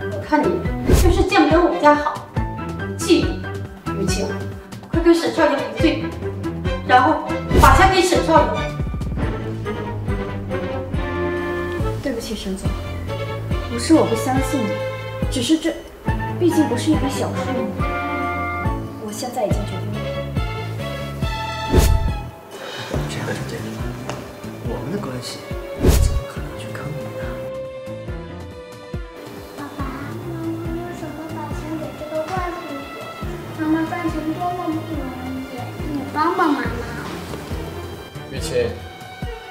我看你就是见不得我们家好，气你！雨晴，快跟沈少爷赔罪，然后。 把钱给沈少爷。对不起，沈总，不是我不相信你，只是这毕竟不是一笔小数目。我现在已经决定了。这样，我们的关系怎么可能去坑你呢？爸爸，妈妈用手把钱给这个怪叔叔，妈妈赚钱多么不容易，你帮帮妈妈。 雨晴，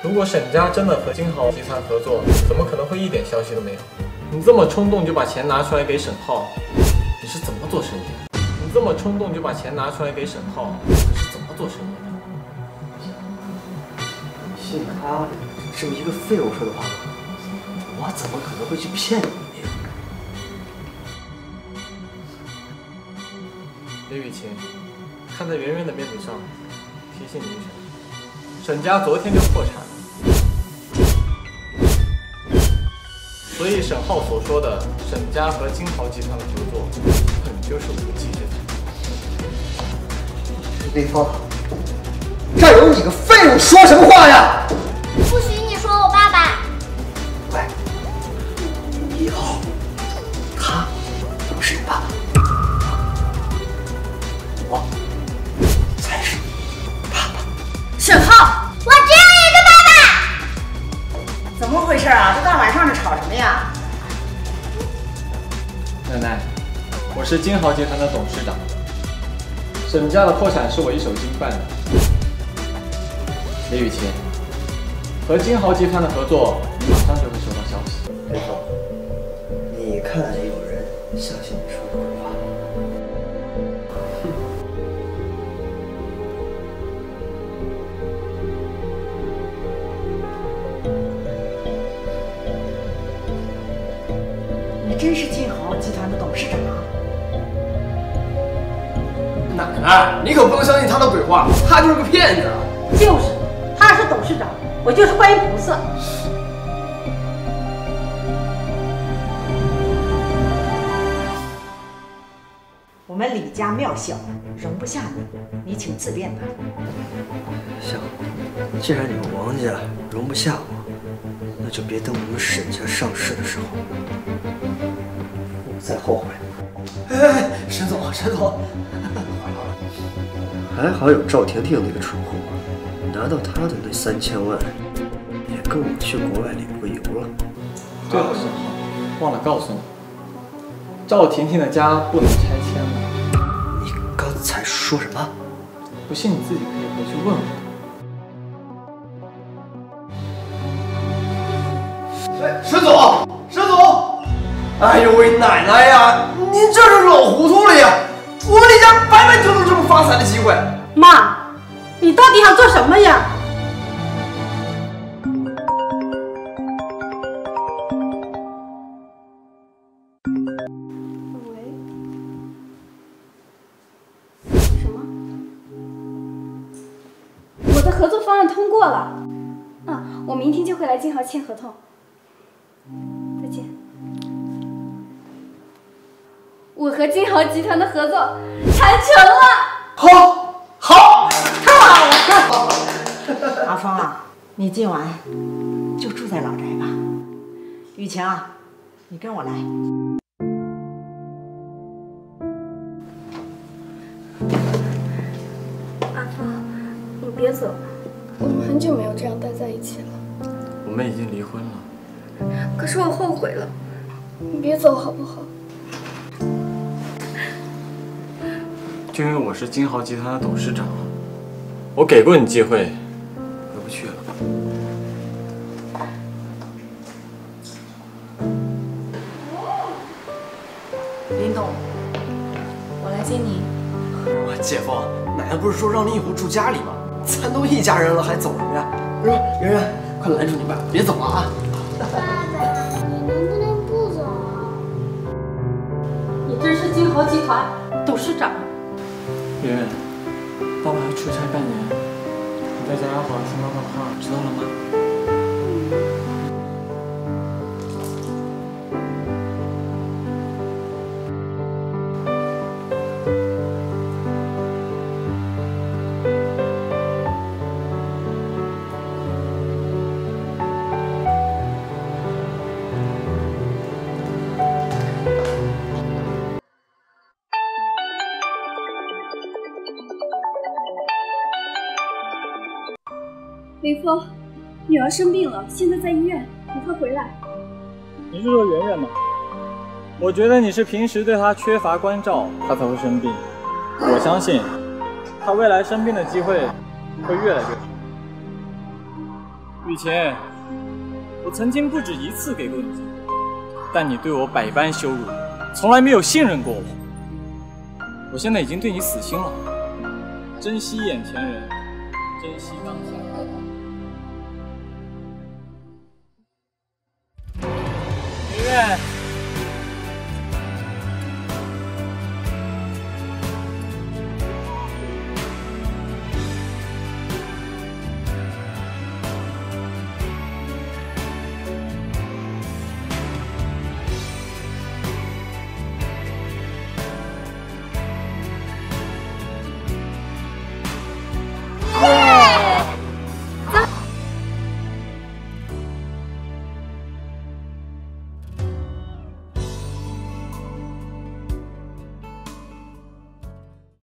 如果沈家真的和金豪集团合作，怎么可能会一点消息都没有？你这么冲动就把钱拿出来给沈浩，你是怎么做生意的？你这么冲动就把钱拿出来给沈浩，你是怎么做生意的？信他是不是一个废物说的话？我怎么可能会去骗你？李雨晴，看在圆圆的面子上，提醒你一声。 沈家昨天就破产了，所以沈浩所说的沈家和金豪集团的合作，本就是无稽之谈。林峰，这有你个废物说什么话呀？不许你说我爸爸！喂，以后他不是你爸爸，我才是你爸爸。沈浩。 我只有一个爸爸，怎么回事啊？这大晚上的吵什么呀？奶奶，我是金豪集团的董事长，沈家的破产是我一手经办的。李雨晴，和金豪集团的合作，马上就会收到消息。林总，你看着有人相信你说的鬼话。 真是金豪集团的董事长啊！奶奶，你可不能相信他的鬼话，他就是个骗子。就是，他是董事长，我就是观音菩萨。我们李家庙小，容不下你，你请自便吧。行，既然你们王家容不下我，那就别等我们沈家上市的时候。 再后悔。哎，沈总，沈总，还好有赵婷婷那个蠢货，拿到她的那3000万，也够我去国外旅过游了。对了，沈浩，忘了告诉你，赵婷婷的家不能拆迁了。你刚才说什么？不信你自己可以回去问问。 哎呦喂，奶奶呀，您这是惹糊涂了呀！我们李家白白丢了这么发财的机会。妈，你到底想做什么呀？喂，什么？我的合作方案通过了。啊，我明天就会来金豪签合同。 我和金豪集团的合作谈成了，好，好，太好了！阿芳啊，你今晚就住在老宅吧。雨晴啊，你跟我来。阿芳，你别走色。我们很久没有这样待在一起了。我们已经离婚了。可是我后悔了，你别走好不好？就因为我是金豪集团的董事长，我给过你机会，回不去了。 姐夫，奶奶不是说让你以后住家里吗？咱都一家人了，还走什么呀？是吧？圆圆，快拦住你爸，别走了啊！爸爸，你能不能不走啊？你真是金豪集团董事长。圆圆，爸爸要出差半年，你在家要好好听妈妈的话，知道了吗？ 林峰，女儿生病了，现在在医院，你快回来。你是说圆圆吗？我觉得你是平时对她缺乏关照，她才会生病。我相信，她未来生病的机会会越来越少。雨晴，我曾经不止一次给过你机会，但你对我百般羞辱，从来没有信任过我。我现在已经对你死心了。珍惜眼前人，珍惜当下。 Yeah.